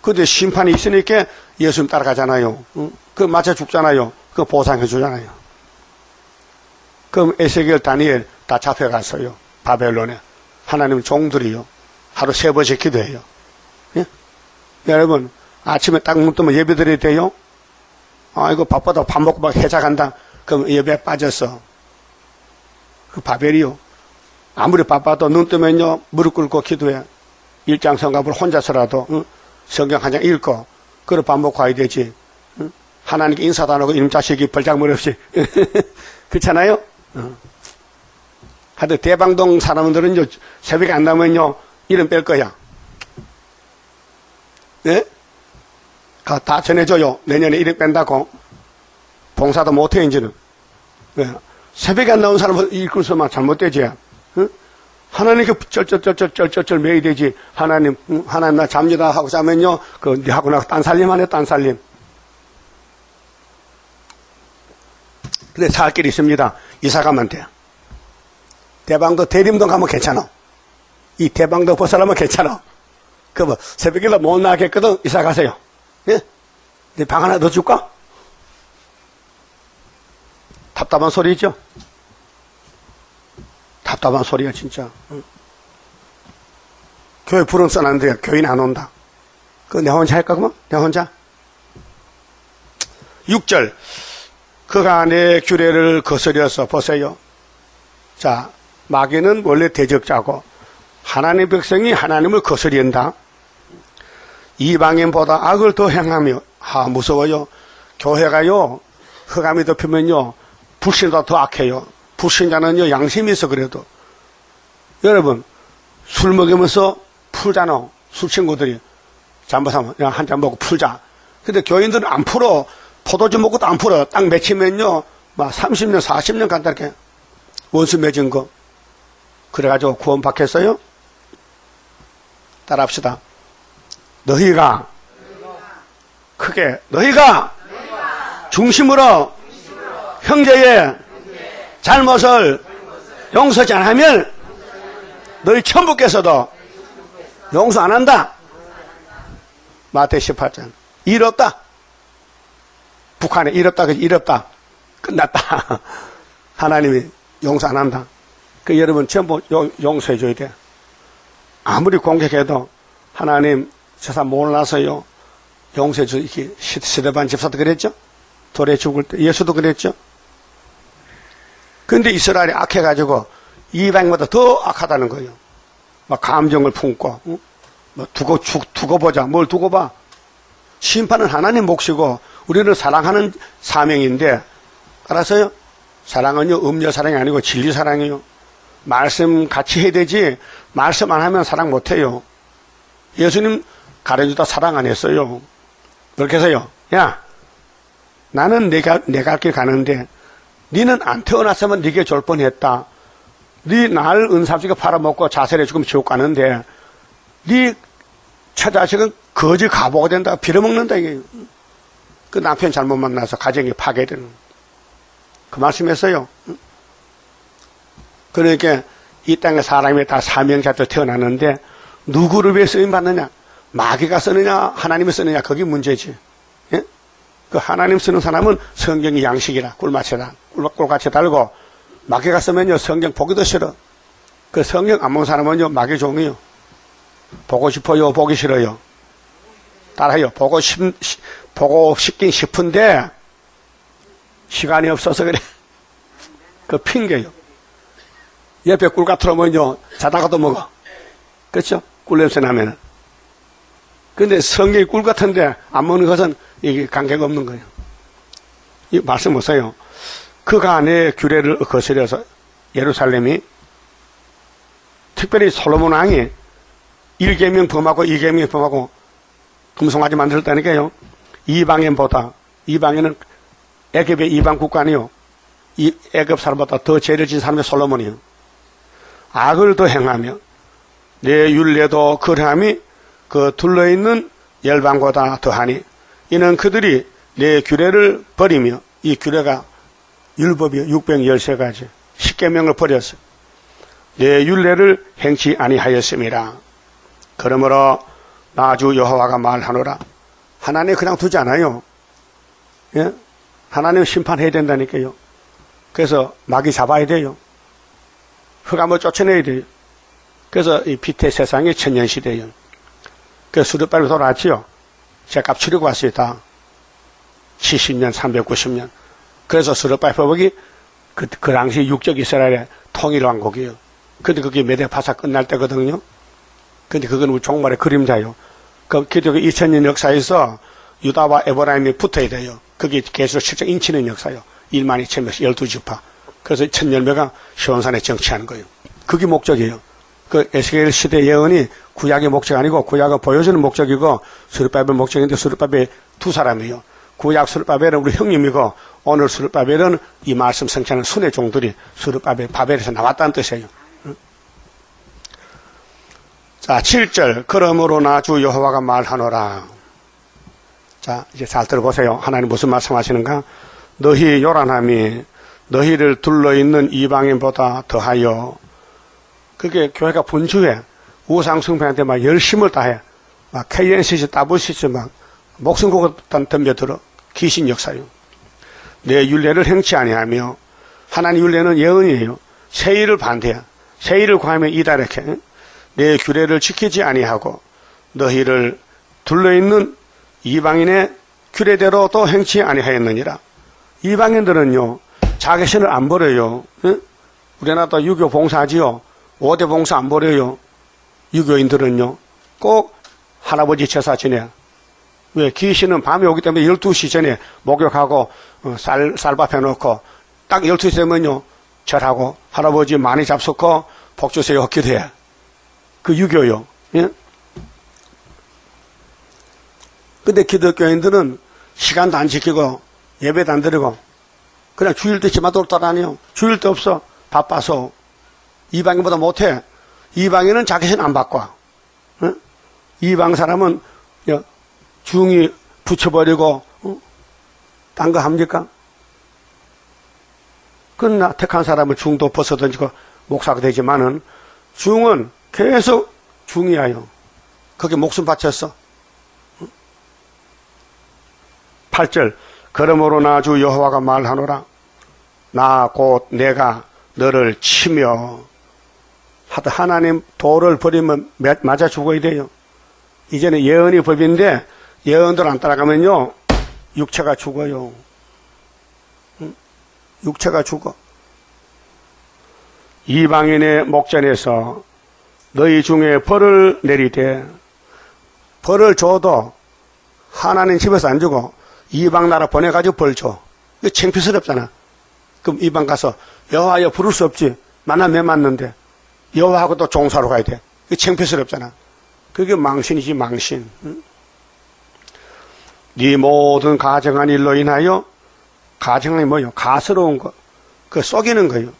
근데 심판이 있으니까 예수님 따라가잖아요. 응? 그 맞아 죽잖아요. 그 보상해 주잖아요. 그럼 에스겔, 다니엘 다 잡혀갔어요. 바벨론에. 하나님 종들이요. 하루 3번씩 기도해요. 예? 여러분 아침에 딱 눈 뜨면 예배드려야 돼요? 아이고 바빠도 밥 먹고 막 해자 간다. 그럼 예배에 빠졌어. 그 바벨이요. 아무리 바빠도 눈 뜨면요 무릎 꿇고 기도해. 일장 성갑을 혼자서라도. 응? 성경 한 장 읽고 그걸 반복 가야 되지. 응? 하나님께 인사도 안 하고 이놈 자식이 벌장머리 없이 그렇잖아요? 응. 하여튼 대방동 사람들은 요 새벽에 안 나면요 이름 뺄 거야. 예? 다 전해줘요. 내년에 이름 뺀다고. 봉사도 못해 이제는. 예. 새벽에 안 나온 사람은 읽을 수만 잘못되지. 응? 하나님께 쩔쩔쩔쩔쩔쩔 매이 되지. 하나님, 하나님 나 잠니다 하고 자면요. 그 니하고 나하고 딴살림 하네, 딴살림. 근데 살 길이 있습니다. 이사 가면 돼. 대방도 대림동 가면 괜찮아. 이 대방도 벗어나면 괜찮아. 그 뭐 새벽에도 못 나가겠거든. 이사 가세요. 예? 내 방 하나 더 줄까? 답답한 소리 있죠? 답답한 소리야 진짜. 응. 교회 부름 써놨는데 교인 안 온다. 그거 내 혼자 할까 그만? 내 혼자? 6절 그가 내 규례를 거스려서. 보세요. 자 마귀는 원래 대적자고 하나님 백성이 하나님을 거스린다. 이방인보다 악을 더 행하며. 아 무서워요. 교회가요 흑암이 덮이면요 불신보다 더 악해요. 불신자는요 양심이 있어. 그래도 여러분 술 먹으면서 풀잖아. 술 친구들이 잠바사면 야 한 잔 먹고 풀자. 근데 교인들은 안 풀어. 포도주 먹고도 안 풀어. 딱 맺히면요, 막 30년, 40년 간다, 이렇게. 원수 맺은 거. 그래가지고 구원 받겠어요? 따라 합시다. 너희가 중심으로 형제의 잘못을 용서지 않으면 너희 천부께서도 용서 안 한다. 마태 18장. 일 없다. 북한에 일 없다. 일 없다. 끝났다. 하나님이 용서 안 한다. 그 여러분 전부 용서해 줘야 돼. 아무리 공격해도 하나님 세상 몰라서요. 용서해 주기. 스데반 집사도 그랬죠. 돌에 죽을 때 예수도 그랬죠. 근데 이스라엘이 악해가지고 이방인보다 더 악하다는 거예요. 막 감정을 품고, 응? 뭐 두고 보자. 뭘 두고 봐. 심판은 하나님 몫이고 우리는 사랑하는 사명인데, 알았어요? 사랑은요, 음녀 사랑이 아니고 진리 사랑이에요. 말씀 같이 해야 되지, 말씀 안 하면 사랑 못해요. 예수님 가르쳐주다 사랑 안 했어요. 그렇게 해서요, 야, 나는 내가 길 가는데 니는 안 태어났으면 니게 졸 뻔했다. 니 날 은삼지게 팔아먹고 자살해 죽으면 지옥 가는데 니 처자식은 거지 가보가 된다. 빌어먹는다 이게. 그 남편 잘못 만나서 가정이 파괴되는 그 말씀했어요. 그러니까 이 땅에 사람이 다 사명자들 태어나는데 누구를 위해 쓰임받느냐, 마귀가 쓰느냐 하나님이 쓰느냐, 그게 문제지. 예? 그 하나님 쓰는 사람은 성경이 양식이라 꿀같이 달고, 마귀가 쓰면요 성경 보기도 싫어. 그 성경 안 본 사람은요 마귀 종이요. 보고 싶어요, 보기 싫어요? 따라해요. 보고 싶긴 싶은데 시간이 없어서 그래. 그 핑계요. 옆에 꿀 같으면요 자다가도 먹어. 그렇죠? 꿀 냄새 나면은. 근데 성경이 꿀 같은데 안 먹는 것은 이게 관계가 없는 거예요. 이 말씀 보세요. 그간의 규례를 거스려서 예루살렘이, 특별히 솔로몬 왕이 1계명 범하고 2계명 범하고 금송아지 만들었다니까요. 이방인보다, 이방인은 애굽의 이방 국가니요, 이 애굽 사람보다 더 죄를 지은 사람이 솔로몬이요. 악을 더 행하며 내 율례도 그러함이 그 둘러있는 열방보다 더하니 이는 그들이 내 규례를 버리며, 이 규례가 율법이 613가지 10계명을 버렸어. 내 율례를 행치 아니하였습니다. 그러므로 나 주 여호와가 말하노라. 하나님 그냥 두지 않아요. 예? 하나님 심판해야 된다니까요. 그래서 마귀 잡아야 돼요. 흑암을 쫓아내야 돼요. 그래서 이 빛의 세상이 천년시대예요. 그래서 스룹바벨 돌아왔지요. 죗값 치르고 왔어요. 다 70년 390년. 그래서 스룹바벨 법이 그 당시 육적 이스라엘의 통일왕국이에요. 근데 그게 메대 파사 끝날 때거든요. 근데 그건 우리 종말의 그림자예요. 그 기독교 2000년 역사에서 유다와 에브라임이 붙어야 돼요. 그게 계시록 7장 인치는 역사예요. 1만 2천 명 12지파. 그래서 천열매가 시온산에 정치하는 거예요. 그게 목적이에요. 그 에스겔 시대 예언이 구약의 목적 아니고 구약을 보여주는 목적이고, 스룹바벨 목적인데, 스룹바벨 두 사람이에요. 구약 스룹바벨은 우리 형님이고, 오늘 스룹바벨은 이 말씀 성취하는 순의 종들이 스룹바벨 바벨에서 나왔다는 뜻이에요. 자, 7절. 그러므로 나 주 여호와가 말하노라. 자, 이제 잘 들어보세요. 하나님 무슨 말씀하시는가? 너희 요란함이 너희를 둘러있는 이방인보다 더하여. 그게 교회가 분주해. 우상숭배한테 막 열심을 다해. 막 KNCC, WCC 막 목숨 걸고 덤벼들어. 귀신 역사요. 내 율례를 행치 아니하며. 하나님 율례는 예언이에요. 세일을 반대해. 세일을 구하며 이다르게. 내 규례를 지키지 아니하고 너희를 둘러있는 이방인의 규례대로 또 행치 아니하였느니라. 이방인들은요 자기 신을 안 버려요. 응? 우리나라도 유교 봉사지요. 5대 봉사 안 버려요. 유교인들은요 꼭 할아버지 제사 지내. 왜? 귀신은 밤에 오기 때문에 12시 전에 목욕하고 쌀밥 해놓고 딱 12시 되면요 절하고 할아버지 많이 잡수고 복 주세요 기도해. 그 유교요. 예? 근데 기독교인들은 시간도 안 지키고 예배도 안 드리고 그냥 주일 때 집만 돌아다녀요. 주일 때 없어. 바빠서. 이방인보다 못해. 이방인은 자기 신 안 바꿔. 어? 이방 사람은 중이 붙여버리고 딴 거 합니까? 그러나 택한 사람을 중도 벗어던지고 목사가 되지만은 중은 계속 중이야요. 거기에 목숨 바쳤어. 8절 그러므로 나 주 여호와가 말하노라. 나 곧 내가 너를 치며 하다 하나님 도를 버리면 맞아 죽어야 돼요. 이제는 예언이 법인데 예언들 안 따라가면요 육체가 죽어요. 육체가 죽어. 이방인의 목전에서 너희 중에 벌을 내리되 벌을 줘도 하나님 집에서 안 주고 이방 나라 보내가지고 벌 줘. 이거 창피스럽잖아. 그럼 이방 가서 여호와여 부를 수 없지. 만나면 맞는데 여호와하고 또 종사로 가야 돼. 이거 창피스럽잖아. 그게 망신이지 망신. 응? 네 모든 가증한 일로 인하여 가증한 게 뭐예요? 가스러운 거. 그 속이는 거예요.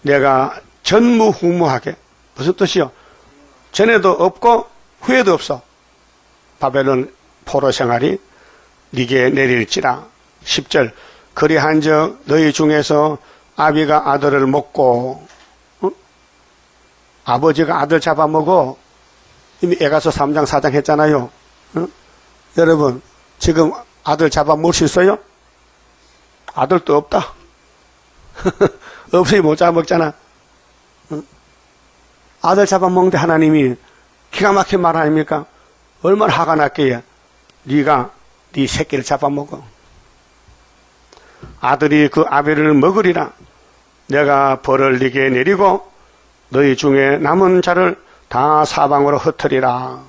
내가 전무후무하게. 무슨 뜻이요? 전에도 없고 후에도 없어. 바벨론 포로 생활이 네게 내릴지라. 10절 그리한즉 너희 중에서 아비가 아들을 먹고 아버지가 아들 잡아먹어. 이미 에가서 3장 4장 했잖아요. 어? 여러분 지금 아들 잡아먹을 수 있어요? 아들도 없다. 없으니 못 잡아먹잖아. 어? 아들 잡아먹는데 하나님이 기가 막힌 말 아닙니까? 얼마나 화가 났기에 네가 네 새끼를 잡아먹어. 아들이 그 아비를 먹으리라. 내가 벌을 네게 내리고 너희 중에 남은 자를 다 사방으로 흩으리라.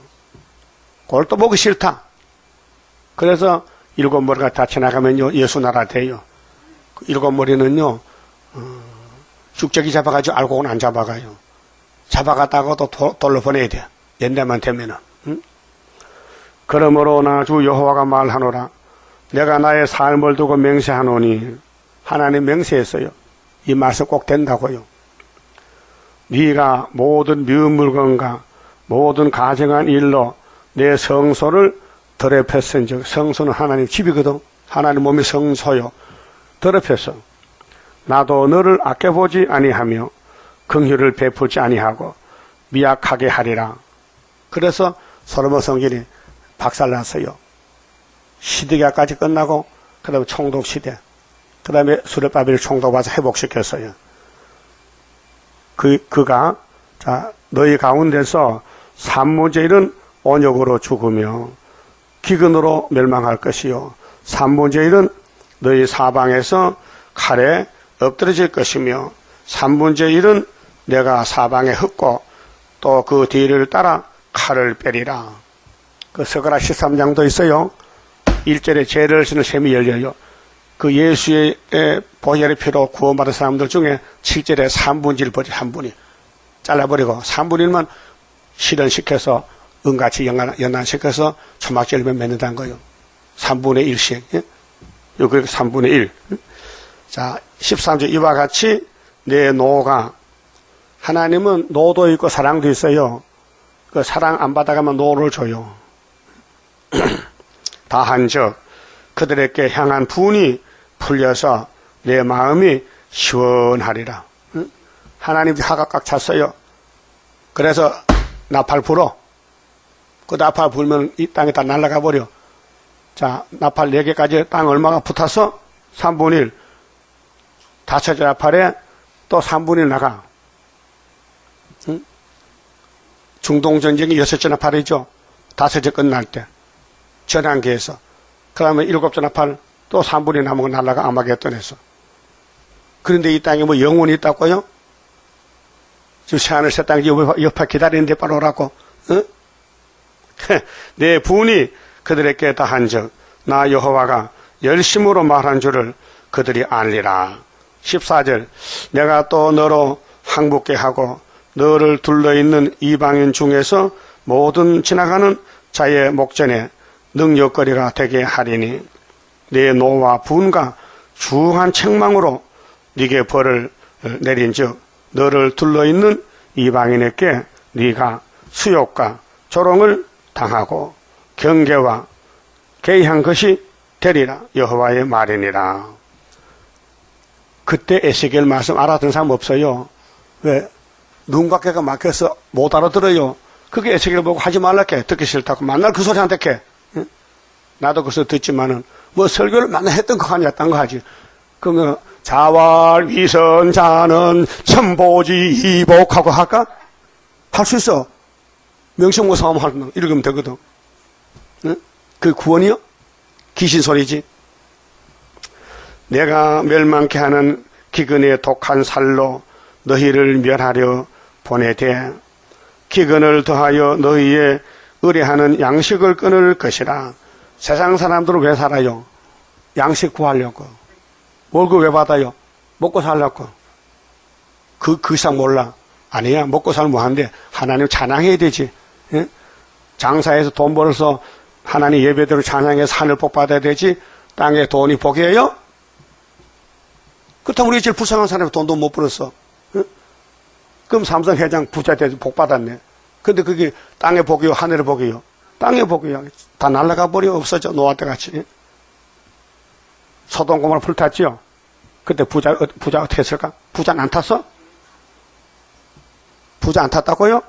그걸 또 보기 싫다. 그래서 일곱 머리가 다 지나가면요 예수 나라 돼요. 그 일곱 머리는요 죽적이 잡아가지고 알고는 안 잡아가요. 잡아갔다가 또 돌로 보내야 돼. 옛날만 되면은. 응? 그러므로 나 주 여호와가 말하노라. 내가 나의 삶을 두고 맹세하노니. 하나님 맹세했어요. 이 말씀 꼭 된다고요. 네가 모든 미운 물건과 모든 가증한 일로 내 성소를 더럽혔은즉. 성소는 하나님 집이거든. 하나님 몸이 성소요. 더럽혔어. 나도 너를 아껴보지 아니하며 긍휼을 베풀지 아니하고 미약하게 하리라. 그래서 솔로몬 성전이 박살났어요. 시드기야까지 끝나고 그 다음에 총독시대, 그 다음에 스룹바벨 총독 와서 회복시켰어요. 그가 자 너희 가운데서 삼분제일은 온역으로 죽으며 기근으로 멸망할 것이요 삼분제일은 너희 사방에서 칼에 엎드려질 것이며 삼분제일은 내가 사방에 흩고 또 그 뒤를 따라 칼을 빼리라. 그 스가랴 13장도 있어요. 1절에 죄를 지는 셈이 열려요. 그 예수의 보혈의 피로 구원받은 사람들 중에 7절에 3분의 1 한 분이 잘라버리고 3분의 1만 실현시켜서 은같이 연한시켜서 초막절면 맺는다는 거예요. 3분의 1씩. 예? 3분의 1. 자, 13절 이와 같이 내 노가. 하나님은 노도 있고 사랑도 있어요. 그 사랑 안 받아가면 노를 줘요. 다한즉 그들에게 향한 분이 풀려서 내 마음이 시원하리라. 응? 하나님 화가 꽉 찼어요. 그래서 나팔 불어. 그 나팔 불면 이 땅에 다 날아가 버려. 자, 나팔 4개까지 땅 얼마가 붙어서 3분의 1. 다쳐진 나팔에 또 3분의 1 나가. 응? 중동전쟁이 6째 나팔이죠. 5째 끝날 때. 전환기에서. 그 다음에 7째 나팔 또 3분의 남은 거 날라가 아마겟돈에서. 그런데 이 땅에 뭐 영혼이 있다고요? 지금 새하늘 새 땅이 옆에 기다리는데 바로 오라고. 응? 내 분이 그들에게 다한즉 나 여호와가 열심으로 말한 줄을 그들이 알리라. 14절 내가 또 너로 항복케 하고 너를 둘러있는 이방인 중에서 모든 지나가는 자의 목전에 능력거리가 되게 하리니 네 노와 분과 주한 책망으로 네게 벌을 내린즉 너를 둘러있는 이방인에게 네가 수욕과 조롱을 당하고 경계와 개의한 것이 되리라 여호와의 말이니라. 그때 에스겔 말씀 알아듣는 사람 없어요. 왜? 눈 관계가 막혀서 못 알아들어요. 그게 에스겔 보고 하지 말랄게, 듣기 싫다고 만날 그 소리한테 게. 나도 그래서 듣지만은 뭐 설교를 만날 했던 거 아니야, 딴 거 하지. 그러면 자왈 위선자는 천보지 이복하고 할까? 할 수 있어. 명심고사 하면 읽으면 되거든. 응? 그게 구원이요? 귀신 소리지. 내가 멸망케 하는 기근의 독한 살로 너희를 멸하려 보내되 기근을 더하여 너희의 의뢰하는 양식을 끊을 것이라. 세상 사람들은 왜 살아요? 양식 구하려고. 월급 왜 받아요? 먹고 살려고. 그 이상 몰라. 아니야, 먹고 살면 뭐한데? 하나님 찬양해야 되지. 예? 장사해서 돈 벌어서 하나님 예배대로 찬양해서 하늘 복 받아야 되지. 땅에 돈이 복이에요? 그렇다면 우리 제일 불쌍한 사람이 돈도 못 벌었어. 예? 그럼 삼성 회장 부자 돼서 복 받았네. 근데 그게 땅에 복이요, 하늘에 복이요? 땅에 복이요. 다 날아가 버려, 없어져, 노아 때 같이. 예? 소돔 고모라 불탔지요? 그때 부자 어떻게 했을까? 부자는 안 탔어? 부자 안 탔다고요?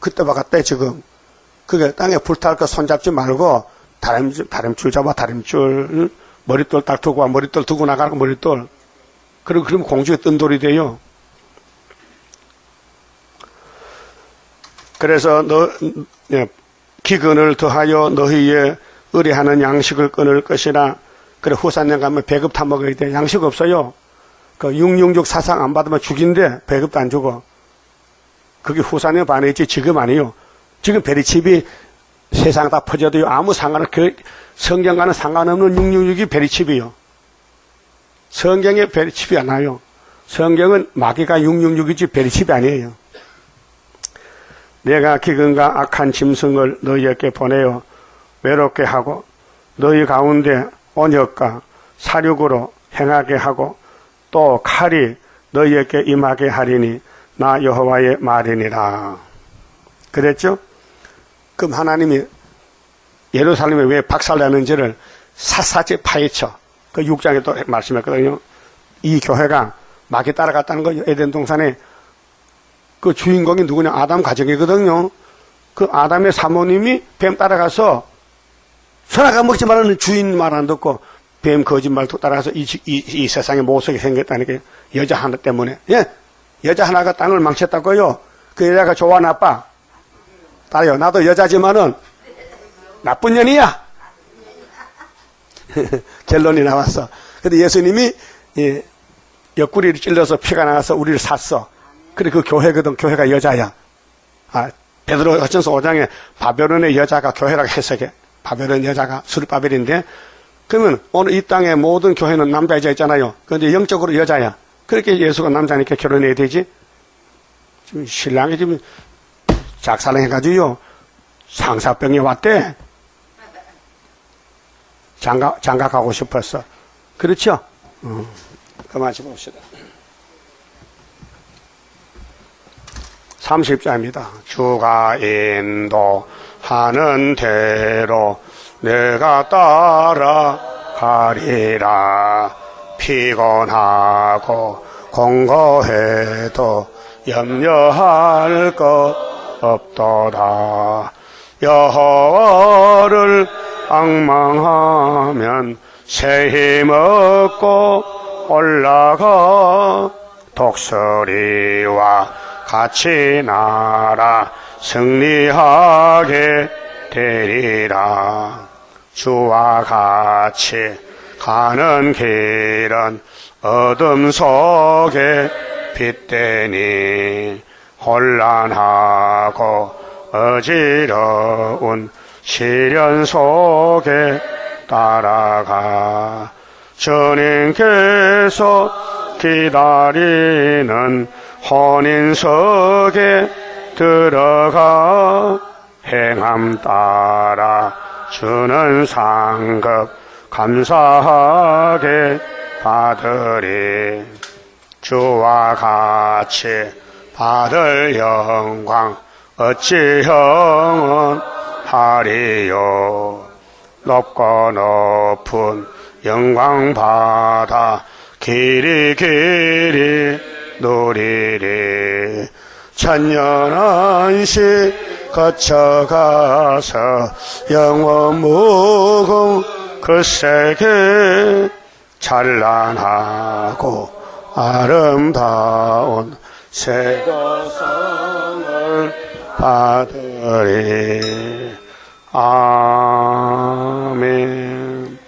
그때 봐갔대 지금. 그게 땅에 불탈 거 손잡지 말고 다림줄 잡아, 다림줄. 응? 머릿돌 딱 두고 와, 머릿돌 두고 나가라고, 머릿돌. 그리고 그러면 공중에 뜬 돌이 돼요. 그래서 기근을 더하여 너희의 의뢰하는 양식을 끊을 것이라. 그래, 후산년 가면 배급 타 먹어야 돼. 양식 없어요. 그 666 사상 안 받으면 죽인데 배급도 안 주고. 그게 후산년 반에 있지 지금 아니요. 지금 베리칩이 세상 다 퍼져도 아무 상관없는, 성경과는 상관없는 666이 베리칩이요. 성경에 베리칩이 안 와요. 성경은 마귀가 666이지 베리칩이 아니에요. 내가 기근과 악한 짐승을 너희에게 보내어 외롭게 하고 너희 가운데 온역과 사륙으로 행하게 하고 또 칼이 너희에게 임하게 하리니 나 여호와의 말이니라. 그랬죠? 그럼 하나님이 예루살렘에 왜 박살나는지를 샅샅이 파헤쳐. 그 6장에 또 말씀했거든요. 이 교회가 마귀 따라갔다는 거예요. 에덴 동산에. 그 주인공이 누구냐? 아담 가정이거든요. 그 아담의 사모님이 뱀 따라가서 선악과 먹지 말라는 주인 말 안 듣고 뱀 거짓말 따라가서 이 세상에 모습이 생겼다니까. 여자 하나 때문에. 예? 여자 하나가 땅을 망쳤다고요. 그 여자가 좋아, 나빠? 딸이요. 나도 여자지만은 나쁜 년이야. 결론이 나왔어. 근데 예수님이 옆구리를 찔러서 피가 나와서 우리를 샀어. 그래, 그 교회거든. 교회가 여자야. 아, 베드로 어천서 5장에 바벨론의 여자가 교회라고 해석해. 바벨론 여자가 스룹바벨인데, 그러면 오늘 이 땅의 모든 교회는 남자 여자 있잖아요. 그런데 영적으로 여자야. 그렇게 예수가 남자니까 결혼해야 되지. 지금 신랑이 지금 작살해가지고요 상사병이 왔대. 장가 가고 싶었어. 그렇죠? 그만 좀 봅시다. 30자입니다. 주가 인도하는 대로 내가 따라가리라. 피곤하고 공고해도 염려할 것 없도다. 여호와를 앙망하면 새 힘 얻고 올라가. 독수리와 같이 날아 승리하게 되리라. 주와 같이 가는 길은 어둠 속에 빛되니 혼란하고 어지러운 시련 속에 따라가. 주님께서 기다리는 혼인석에 들어가 행함 따라 주는 상급 감사하게 받으리. 주와 같이 받을 영광 어찌 영원하리요. 높고 높은 영광 받아 길이 길이 누리리. 천년한시 거쳐가서 영원 무궁 그 세계 찬란하고 아름다운 새도성을 받으리. 아멘.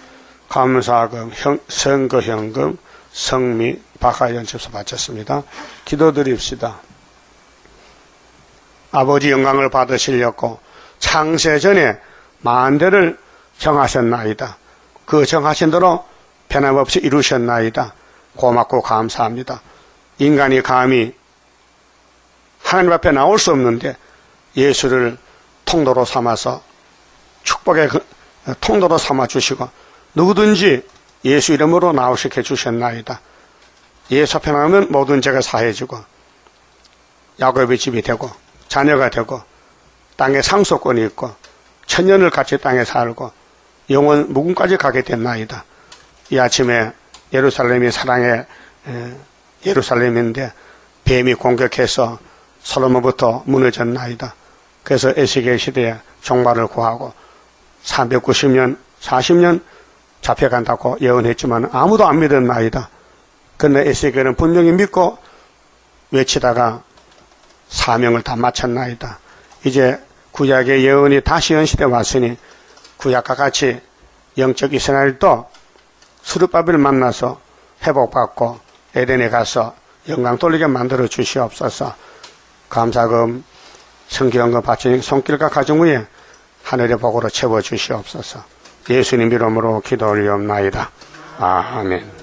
감사금, 선거 현금, 성미, 박하연 집사 바쳤습니다. 기도드립시다. 아버지 영광을 받으시려고 창세 전에 만대를 정하셨나이다. 그 정하신 대로 변함없이 이루셨나이다. 고맙고 감사합니다. 인간이 감히 하나님 앞에 나올 수 없는데 예수를 통로로 삼아서 축복의 통로로 삼아주시고 누구든지 예수 이름으로 나오시게 해주셨나이다. 예수 앞에 나오면 모든 죄가 사해지고 야곱의 집이 되고 자녀가 되고 땅에 상속권이 있고 천년을 같이 땅에 살고 영원 무궁까지 가게 됐나이다. 이 아침에 예루살렘이 사랑의 예루살렘인데 뱀이 공격해서 솔로몬부터 무너졌나이다. 그래서 에스겔 시대에 종말을 구하고 390년 40년 잡혀간다고 예언했지만 아무도 안 믿었나이다. 그런데 에스겔은 분명히 믿고 외치다가 사명을 다 마쳤나이다. 이제 구약의 예언이 다시 현실에 왔으니 구약과 같이 영적 이스라엘도 스룹바벨을 만나서 회복받고 에덴에 가서 영광 돌리게 만들어 주시옵소서. 감사금 성경과 바치는 손길과 가정위에 하늘의 복으로 채워 주시옵소서. 예수님 이름으로 기도 올리옵나이다. 아멘.